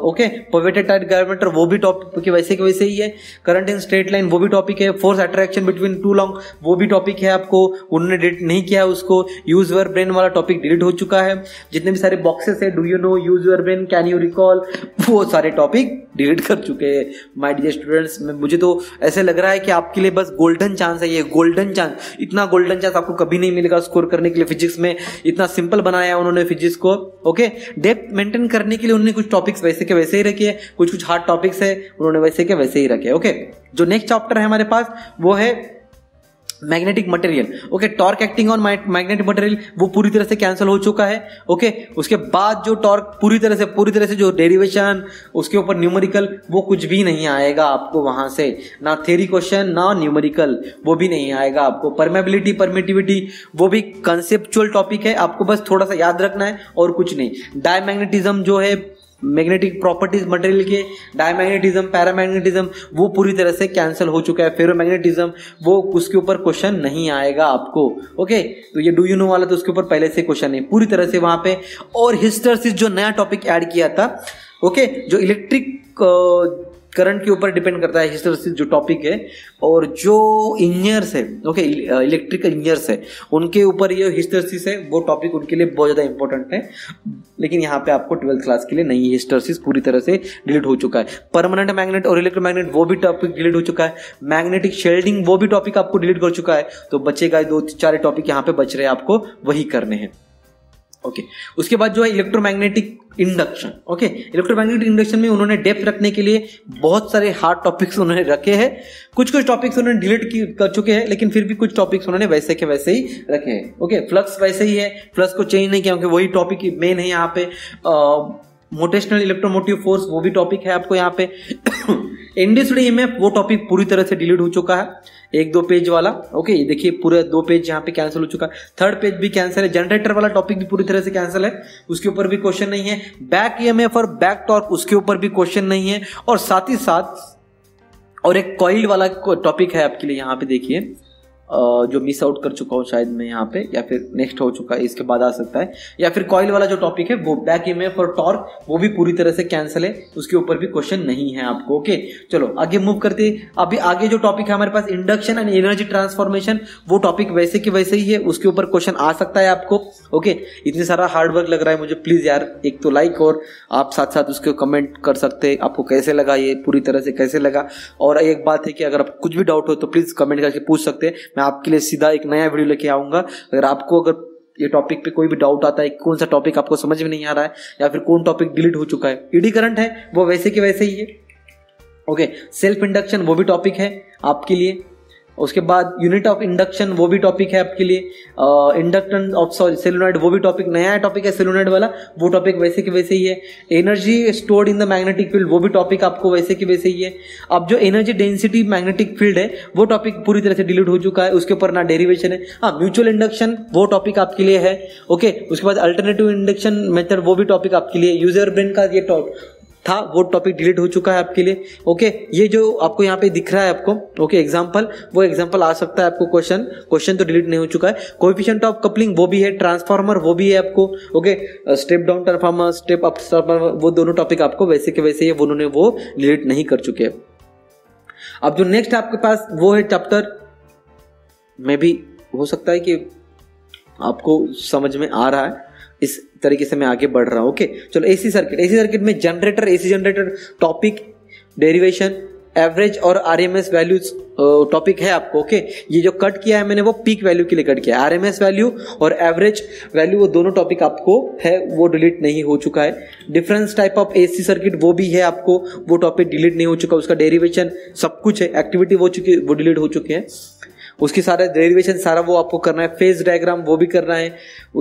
ओके पिवोटेड टायर गैलोमीटर वो भी टॉपिक वैसे के वैसे ही है। करंट इन स्ट्रेट लाइन वो भी टॉपिक है। Force attraction between two long वो भी टॉपिक है आपको, उन्होंने डिलीट नहीं किया उसको। यूज योर ब्रेन वाला टॉपिक डिलीट हो चुका है। जितने भी सारे बॉक्सेस है do you know use your brain can you recall वो सारे टॉपिक डिलीट कर चुके हैं। माय डियर स्टूडेंट्स मुझे तो ऐसे लग रहा है कि आपके लिए बस गोल्डन चांस है, ये गोल्डन चांस, इतना गोल्डन चांस आपको कभी नहीं मिलेगा स्कोर करने के लिए फिजिक्स में, इतना सिंपल बनाया उन्होंने फिजिक्स को। ओके डेप्थ मेंटेन करने के लिए उन्होंने कुछ टॉपिक्स वैसे के वैसे ही रखे हैं, कुछ हार्ड टॉपिक्स है उन्होंने वैसे के वैसे ही रखे। ओके जो नेक्स्ट चैप्टर है हमारे पास वो है magnetic material. Okay torque acting on magnetic material वो पूरी तरह से कैंसिल हो चुका है। ओके उसके बाद जो टॉर्क पूरी तरह से जो डेरिवेशन उसके ऊपर न्यूमेरिकल वो कुछ भी नहीं आएगा आपको, वहां से ना थ्योरी क्वेश्चन ना न्यूमेरिकल वो भी नहीं आएगा आपको। परमेबिलिटी परमिटिविटी वो भी कंसेप्चुअल टॉपिक है, आपको बस थोड़ा सा याद रखना है और कुछ नहीं। डायमैग्नेटिज्म जो है मैग्नेटिक प्रॉपर्टीज मटेरियल के, डायमैग्नेटिज्म पैरामैग्नेटिज्म वो पूरी तरह से कैंसिल हो चुका है। फेरोमैग्नेटिज्म वो उसके ऊपर क्वेश्चन नहीं आएगा आपको। ओके तो ये डू यू नो वाला तो उसके ऊपर पहले से क्वेश्चन है पूरी तरह से वहां पे। और हिस्टैरिसीस जो नया टॉपिक ऐड किया था ओके, जो इलेक्ट्रिक करंट के ऊपर डिपेंड करता है हिस्टेरिसिस जो टॉपिक है, और जो इंजीनियर्स है ओके इलेक्ट्रिकल इंजीनियर्स है उनके ऊपर ये हिस्टेरिसिस है वो टॉपिक उनके लिए बहुत ज़्यादा इंपॉर्टेंट है। लेकिन यहाँ पे आपको 12th क्लास के लिए नहीं, हिस्टेरिसिस पूरी तरह से डिलीट हो चुका है। परमानेंट मैग्नेट और इलेक्ट्रोमैग्नेट वो भी टॉपिक डिलीट हो चुका है। मैग्नेटिक शेल्डिंग वो भी टॉपिक आपको डिलीट कर चुका है। तो बचेगा 2-4 टॉपिक यहाँ पे बच रहे हैं, आपको वही करने हैं। ओके उसके बाद जो है electromagnetic induction. Okay electromagnetic induction में उन्होंने डेप्थ रखने के लिए बहुत सारे हार्ड टॉपिक्स उन्होंने रखे हैं। कुछ टॉपिक्स उन्होंने डिलीट कर चुके हैं, लेकिन फिर भी कुछ टॉपिक्स उन्होंने वैसे के वैसे ही रखे हैं। ओके फ्लक्स वैसे ही है, फ्लक्स को चेंज नहीं किया क्योंकि वही टॉपिक मेन है यहाँ पे। मोटेशनल इलेक्ट्रोमोटिव फोर्स वो भी टॉपिक है आपको यहाँ पे। इंड्यूस्ड ईएमएफ वो टॉपिक पूरी तरह से डिलीट हो चुका है, 1-2 पेज वाला। ओके देखिए पूरे 2 पेज यहाँ पे कैंसिल हो चुका है, 3rd पेज भी कैंसिल है, जनरेटर वाला टॉपिक भी पूरी तरह से कैंसिल है, उसके ऊपर भी क्वेश्चन नहीं है। बैक ईएमएफ और बैक टॉर्क उसके ऊपर भी क्वेश्चन नहीं है। और साथ ही साथ और एक कॉइल वाला टॉपिक है आपके लिए यहाँ पे, देखिए जो मिस आउट कर चुका हूँ शायद मैं यहाँ पे, या फिर नेक्स्ट हो चुका है इसके बाद आ सकता है, या फिर कॉइल वाला जो टॉपिक है वो बैक ईएमएफ और टॉर्क वो भी पूरी तरह से कैंसिल है, उसके ऊपर भी क्वेश्चन नहीं है आपको। ओके चलो आगे मूव करते हैं। अभी आगे जो टॉपिक है हमारे पास इंडक्शन एंड एनर्जी ट्रांसफॉर्मेशन वो टॉपिक वैसे कि वैसे ही है, उसके ऊपर क्वेश्चन आ सकता है आपको। ओके इतने सारा हार्डवर्क लग रहा है मुझे, प्लीज़ यार एक तो लाइक और आप साथ साथ उसके कमेंट कर सकते हैं आपको कैसे लगा, ये पूरी तरह से कैसे लगा। और एक बात है कि अगर आपको कुछ भी डाउट हो तो प्लीज़ कमेंट करके पूछ सकते हैं, मैं आपके लिए सीधा एक नया वीडियो लेके आऊंगा। अगर आपको ये टॉपिक पे कोई भी डाउट आता है, कौन सा टॉपिक आपको समझ में नहीं आ रहा है या फिर कौन टॉपिक डिलीट हो चुका है। ईडी करंट है वो वैसे के वैसे ही है। ओके सेल्फ इंडक्शन वो भी टॉपिक है आपके लिए। उसके बाद यूनिट ऑफ इंडक्शन वो भी टॉपिक है आपके लिए। इंडक्टेंस ऑफ सोलेनॉइड वो भी टॉपिक नया टॉपिक है, सोलेनॉइड वाला वो टॉपिक वैसे के वैसे ही है। Energy stored in the magnetic field वो भी टॉपिक आपको वैसे के वैसे ही है। अब जो एनर्जी डेंसिटी मैग्नेटिक फील्ड है वो टॉपिक पूरी तरह से डिलीट हो चुका है, उसके ऊपर ना डेरिवेशन है। हाँ म्यूचुअल इंडक्शन वो टॉपिक आपके लिए है। ओके उसके बाद अल्टरनेटिव इंडक्शन मेथड वो भी टॉपिक आपके लिए। यूजर ब्रेन का ये था वो टॉपिक डिलीट हो चुका है आपके लिए। ओके ये जो आपको यहाँ पे दिख रहा है आपको ओके एग्जांपल, वो एग्जांपल आ सकता है आपको। क्वेश्चन तो डिलीट नहीं हो चुका है। कोएफिशिएंट ऑफ कपलिंग वो भी है, ट्रांसफार्मर वो भी है आपको। Okay step down transformer, step up transformer वो दोनों टॉपिक आपको वैसे के वैसे ही उन्होंने वो डिलीट नहीं कर चुके हैं। अब जो नेक्स्ट आपके पास वो है चैप्टर, में भी हो सकता है कि आपको समझ में आ रहा है, इस तरीके से मैं आगे बढ़ रहा हूँ। ओके चलो एसी सर्किट में generator, AC generator topic, derivation, average और आरएमएस वैल्यूज टॉपिक है आपको। ओके ये जो कट किया है मैंने वो पीक वैल्यू के लिए कट किया है। आरएमएस वैल्यू और एवरेज वैल्यू वो दोनों टॉपिक आपको है, वो डिलीट नहीं हो चुका है। Difference type of AC circuit वो भी है आपको, वो टॉपिक डिलीट नहीं हो चुका, उसका डेरिवेशन सब कुछ है, एक्टिविटी वो डिलीट हो चुकी है, उसके सारे डेरिवेशन सारा वो आपको करना है। फेज डायग्राम वो भी करना है,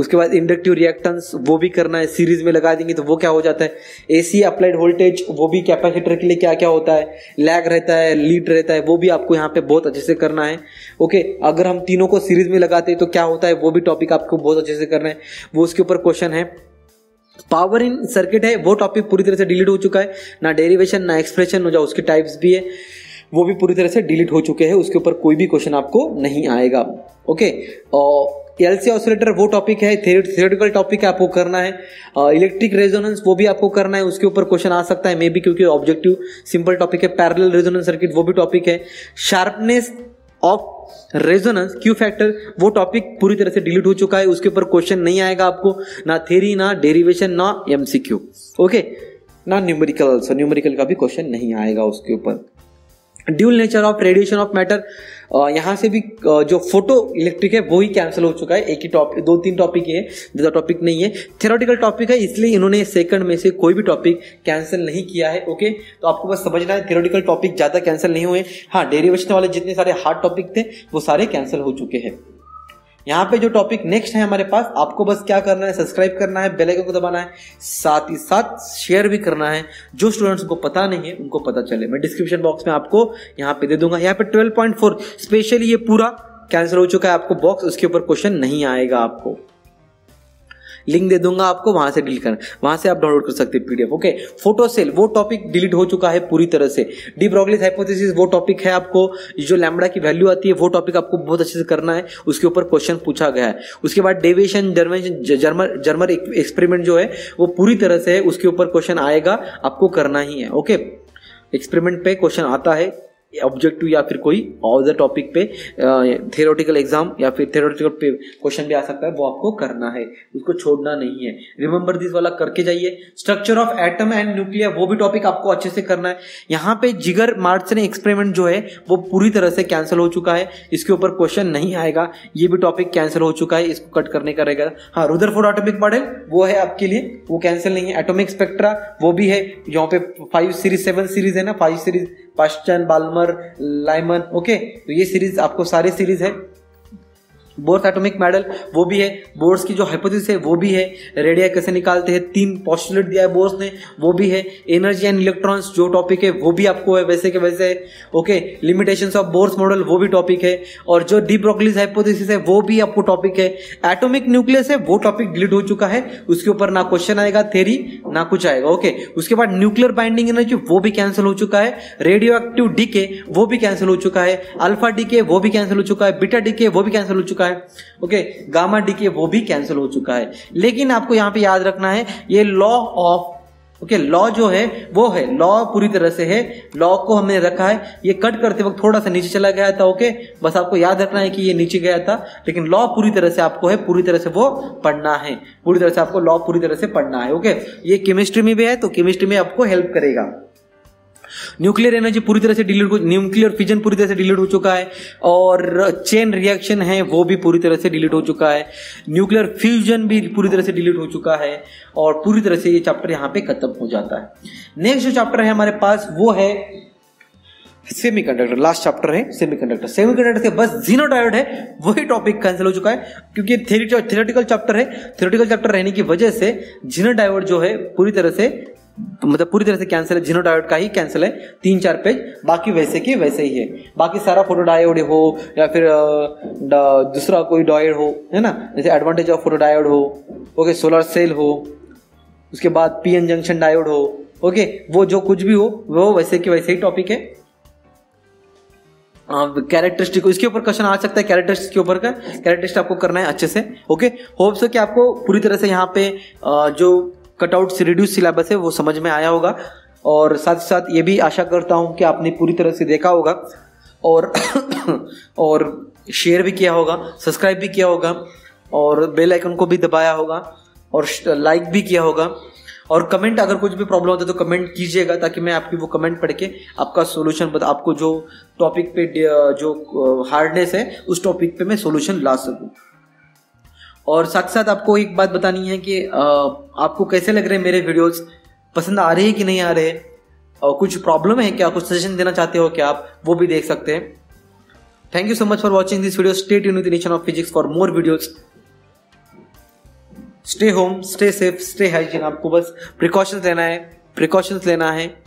उसके बाद इंडक्टिव रिएक्टेंस वो भी करना है, सीरीज में लगा देंगे तो वो क्या हो जाता है। एसी अप्लाइड वोल्टेज वो भी कैपेसिटर के लिए क्या क्या होता है, लैग रहता है, लीड रहता है, वो भी आपको यहाँ पे बहुत अच्छे से करना है। ओके अगर हम तीनों को सीरीज में लगाते हैं तो क्या होता है, वो भी टॉपिक आपको बहुत अच्छे से करना है, वो उसके ऊपर क्वेश्चन है। पावर इन सर्किट है वो टॉपिक पूरी तरह से डिलीट हो चुका है, ना डेरिवेशन ना एक्सप्रेशन हो जाए, उसके टाइप्स भी है वो भी पूरी तरह से डिलीट हो चुके हैं, उसके ऊपर कोई भी क्वेश्चन आपको नहीं आएगा। ओके एलसी ऑसिलेटर वो टॉपिक है, थियोरेटिकल टॉपिक आपको करना है। इलेक्ट्रिक रेजोनेंस वो भी आपको करना है, उसके ऊपर क्वेश्चन आ सकता है मे बी, क्योंकि ऑब्जेक्टिव सिंपल टॉपिक है। पैरेलल रेजोनेंस सर्किट वो भी टॉपिक है। Sharpness of resonance Q factor वो टॉपिक पूरी तरह से डिलीट हो चुका है, उसके ऊपर क्वेश्चन नहीं आएगा आपको, ना थ्योरी ना डेरिवेशन ना एमसीक्यू। ओके ना न्यूमेरिकल ऑल्सो, न्यूमेरिकल का भी क्वेश्चन नहीं आएगा उसके ऊपर। Dual nature of radiation of matter यहाँ से भी जो फोटो इलेक्ट्रिक है वो ही कैंसिल हो चुका है, एक ही टॉपिक 2-3 टॉपिक है, ज़्यादा टॉपिक नहीं है, थ्योरेटिकल टॉपिक है, इसलिए इन्होंने सेकंड में से कोई भी टॉपिक कैंसिल नहीं किया है। ओके तो आपको बस समझना है थ्योरेटिकल टॉपिक ज़्यादा कैंसिल नहीं हुए। हाँ डेरिवेशन वाले जितने सारे हार्ड टॉपिक थे वो सारे कैंसिल हो चुके हैं। यहाँ पे जो टॉपिक नेक्स्ट है हमारे पास, आपको बस क्या करना है, सब्सक्राइब करना है, बेल आइकन को दबाना है, साथ ही साथ शेयर भी करना है, जो स्टूडेंट्स को पता नहीं है उनको पता चले। मैं डिस्क्रिप्शन बॉक्स में आपको यहाँ पे दे दूंगा। यहाँ पे 12.4 स्पेशली ये पूरा कैंसिल हो चुका है आपको बॉक्स, उसके ऊपर क्वेश्चन नहीं आएगा आपको। लिंक दे दूंगा आपको, वहां से डील करना, वहां से आप डाउनलोड कर सकते हैं पीडीएफ। ओके, फोटोसेल वो टॉपिक डिलीट हो चुका है पूरी तरह से। डी ब्रोगलीज हाइपोथेसिस वो टॉपिक है, आपको जो लैम्बडा की वैल्यू आती है वो टॉपिक आपको बहुत अच्छे से करना है, उसके ऊपर क्वेश्चन पूछा गया है। उसके बाद डेविएशन जर्मर एक्सपेरिमेंट जो है वो पूरी तरह से है, उसके ऊपर क्वेश्चन आएगा, आपको करना ही है। ओके, एक्सपेरिमेंट पे क्वेश्चन आता है ऑब्जेक्टिव या फिर कोई और द टॉपिक पे थ्योरेटिकल एग्जाम या फिर थ्योरेटिकल पे क्वेश्चन भी आ सकता है, वो आपको करना है, उसको छोड़ना नहीं है। रिमेंबर दिस वाला करके जाइए। Structure of atom and nuclear वो भी टॉपिक आपको अच्छे से करना है। यहाँ पे जिगर मार्टसन एक्सपेरिमेंट जो है वो पूरी तरह से कैंसिल हो चुका है, इसके ऊपर क्वेश्चन नहीं आएगा, ये भी टॉपिक कैंसिल हो चुका है, इसको कट करने का रहेगा। हाँ, रुदरफोर्ड एटॉमिक मॉडल वो है आपके लिए, वो कैंसिल नहीं है। एटॉमिक स्पेक्ट्रा वो भी है, यहाँ पे 5 सीरीज 7 सीरीज है ना, 5 series Paschen Balmer Lyman. Okay, तो ये सीरीज आपको सारे सीरीज है। बोर्स एटॉमिक मॉडल वो भी है, बोर्स की जो हाइपोथेसिस है वो भी है, रेडिया कैसे निकालते हैं 3 पॉस्टुलेट दिया है बोर्स ने, वो भी है। एनर्जी एंड इलेक्ट्रॉन्स जो टॉपिक है वो भी आपको है वैसे के वैसे। Okay, limitations of Bohr's model वो भी टॉपिक है, और जो डी ब्रोगलीज हाइपोथेसिस है वो भी आपको टॉपिक है। एटॉमिक न्यूक्लियस है वो टॉपिक डिलीट हो चुका है, उसके ऊपर ना क्वेश्चन आएगा थ्योरी ना कुछ आएगा। ओके, उसके बाद न्यूक्लियर बाइंडिंग एनर्जी वो भी कैंसिल हो चुका है, रेडियो एक्टिव डीके वो भी कैंसिल हो चुका है, अल्फा डीके वो भी कैंसिल हो चुका है, बीटा डीके वो भी कैंसिल हो चुका है। ओके, गामा डीके वो भी कैंसिल हो चुका है। लेकिन आपको यहां पे याद रखना है ये लॉ ऑफ लॉ जो है वो है, लॉ पूरी तरह से है, लॉ को हमने रखा है, ये कट करते वक्त थोड़ा सा नीचे चला गया था। ओके, बस आपको याद रखना है कि ये नीचे गया था, लेकिन लॉ पूरी तरह से आपको है, पूरी तरह से वो पढ़ना है, पूरी तरह से आपको लॉ पूरी तरह से पढ़ना है। ओके, ये केमिस्ट्री में भी है तो केमिस्ट्री में आपको हेल्प करेगा। न्यूक्लियर एनर्जी पूरी तरह से डिलीट, न्यूक्लियर फिजन पूरी तरह से डिलीट हो चुका है, और चेन रिएक्शन है वो भी पूरी तरह से डिलीट हो चुका है, न्यूक्लियर फ्यूजन भी पूरी तरह से डिलीट हो चुका है, और पूरी तरह से ये चैप्टर यहाँ पे खत्म हो जाता है। नेक्स्ट जो चैप्टर है हमारे पास वो है सेमीकंडक्टर, लास्ट चैप्टर है सेमीकंडक्टर। सेमीकंडक्टर से बस जीनो डायोड है वही टॉपिक कैंसिल हो चुका है, क्योंकि थ्योरेटिकल चैप्टर है, थ्योरेटिकल चैप्टर रहने की वजह से जीनो डायोड जो है पूरी तरह से पूरी तरह से कैंसिल है, जीनो डायोड का ही कैंसिल है, 3-4 पेज, बाकी वैसे के वैसे ही है। बाकी सारा फोटो डायोड हो या फिर दूसरा कोई डायोड हो, है ना, जैसे एडवांटेज ऑफ फोटो डायोड हो, ओके, सोलर सेल हो, उसके बाद पीएन जंक्शन डायोड हो, ओके, वो जो कुछ भी हो वो वैसे के वैसे ही टॉपिक है। कैरेक्टरिस्टिक इसके ऊपर क्वेश्चन आ सकता है, कैरेक्टरिस्टिक के ऊपर का कैरेक्टरिस्टिक आपको करना है अच्छे से। ओके, होप सो कि आपको पूरी तरह से यहाँ पे जो कटआउट से रिड्यूस सिलेबस है वो समझ में आया होगा, और साथ ही साथ ये भी आशा करता हूँ कि आपने पूरी तरह से देखा होगा, और शेयर भी किया होगा, सब्सक्राइब भी किया होगा, और बेल आइकन को भी दबाया होगा, और लाइक भी किया होगा, और कमेंट अगर कुछ भी प्रॉब्लम होता है तो कमेंट कीजिएगा, ताकि मैं आपकी वो कमेंट पढ़ के आपका सोल्यूशन बता, आपको जो टॉपिक पे जो हार्डनेस है उस टॉपिक पे मैं सोल्यूशन ला सकूँ। और साथ साथ आपको एक बात बतानी है कि आपको कैसे लग रहे हैं मेरे वीडियोस, पसंद आ रहे हैं कि नहीं आ रहे, और कुछ प्रॉब्लम है क्या, कुछ सजेशन देना चाहते हो क्या आप, वो भी देख सकते हैं। Thank you so much for watching this video. Stay tuned with initiation of physics for more videos. Stay home, stay safe, stay hygiene. आपको बस प्रिकॉशंस लेना है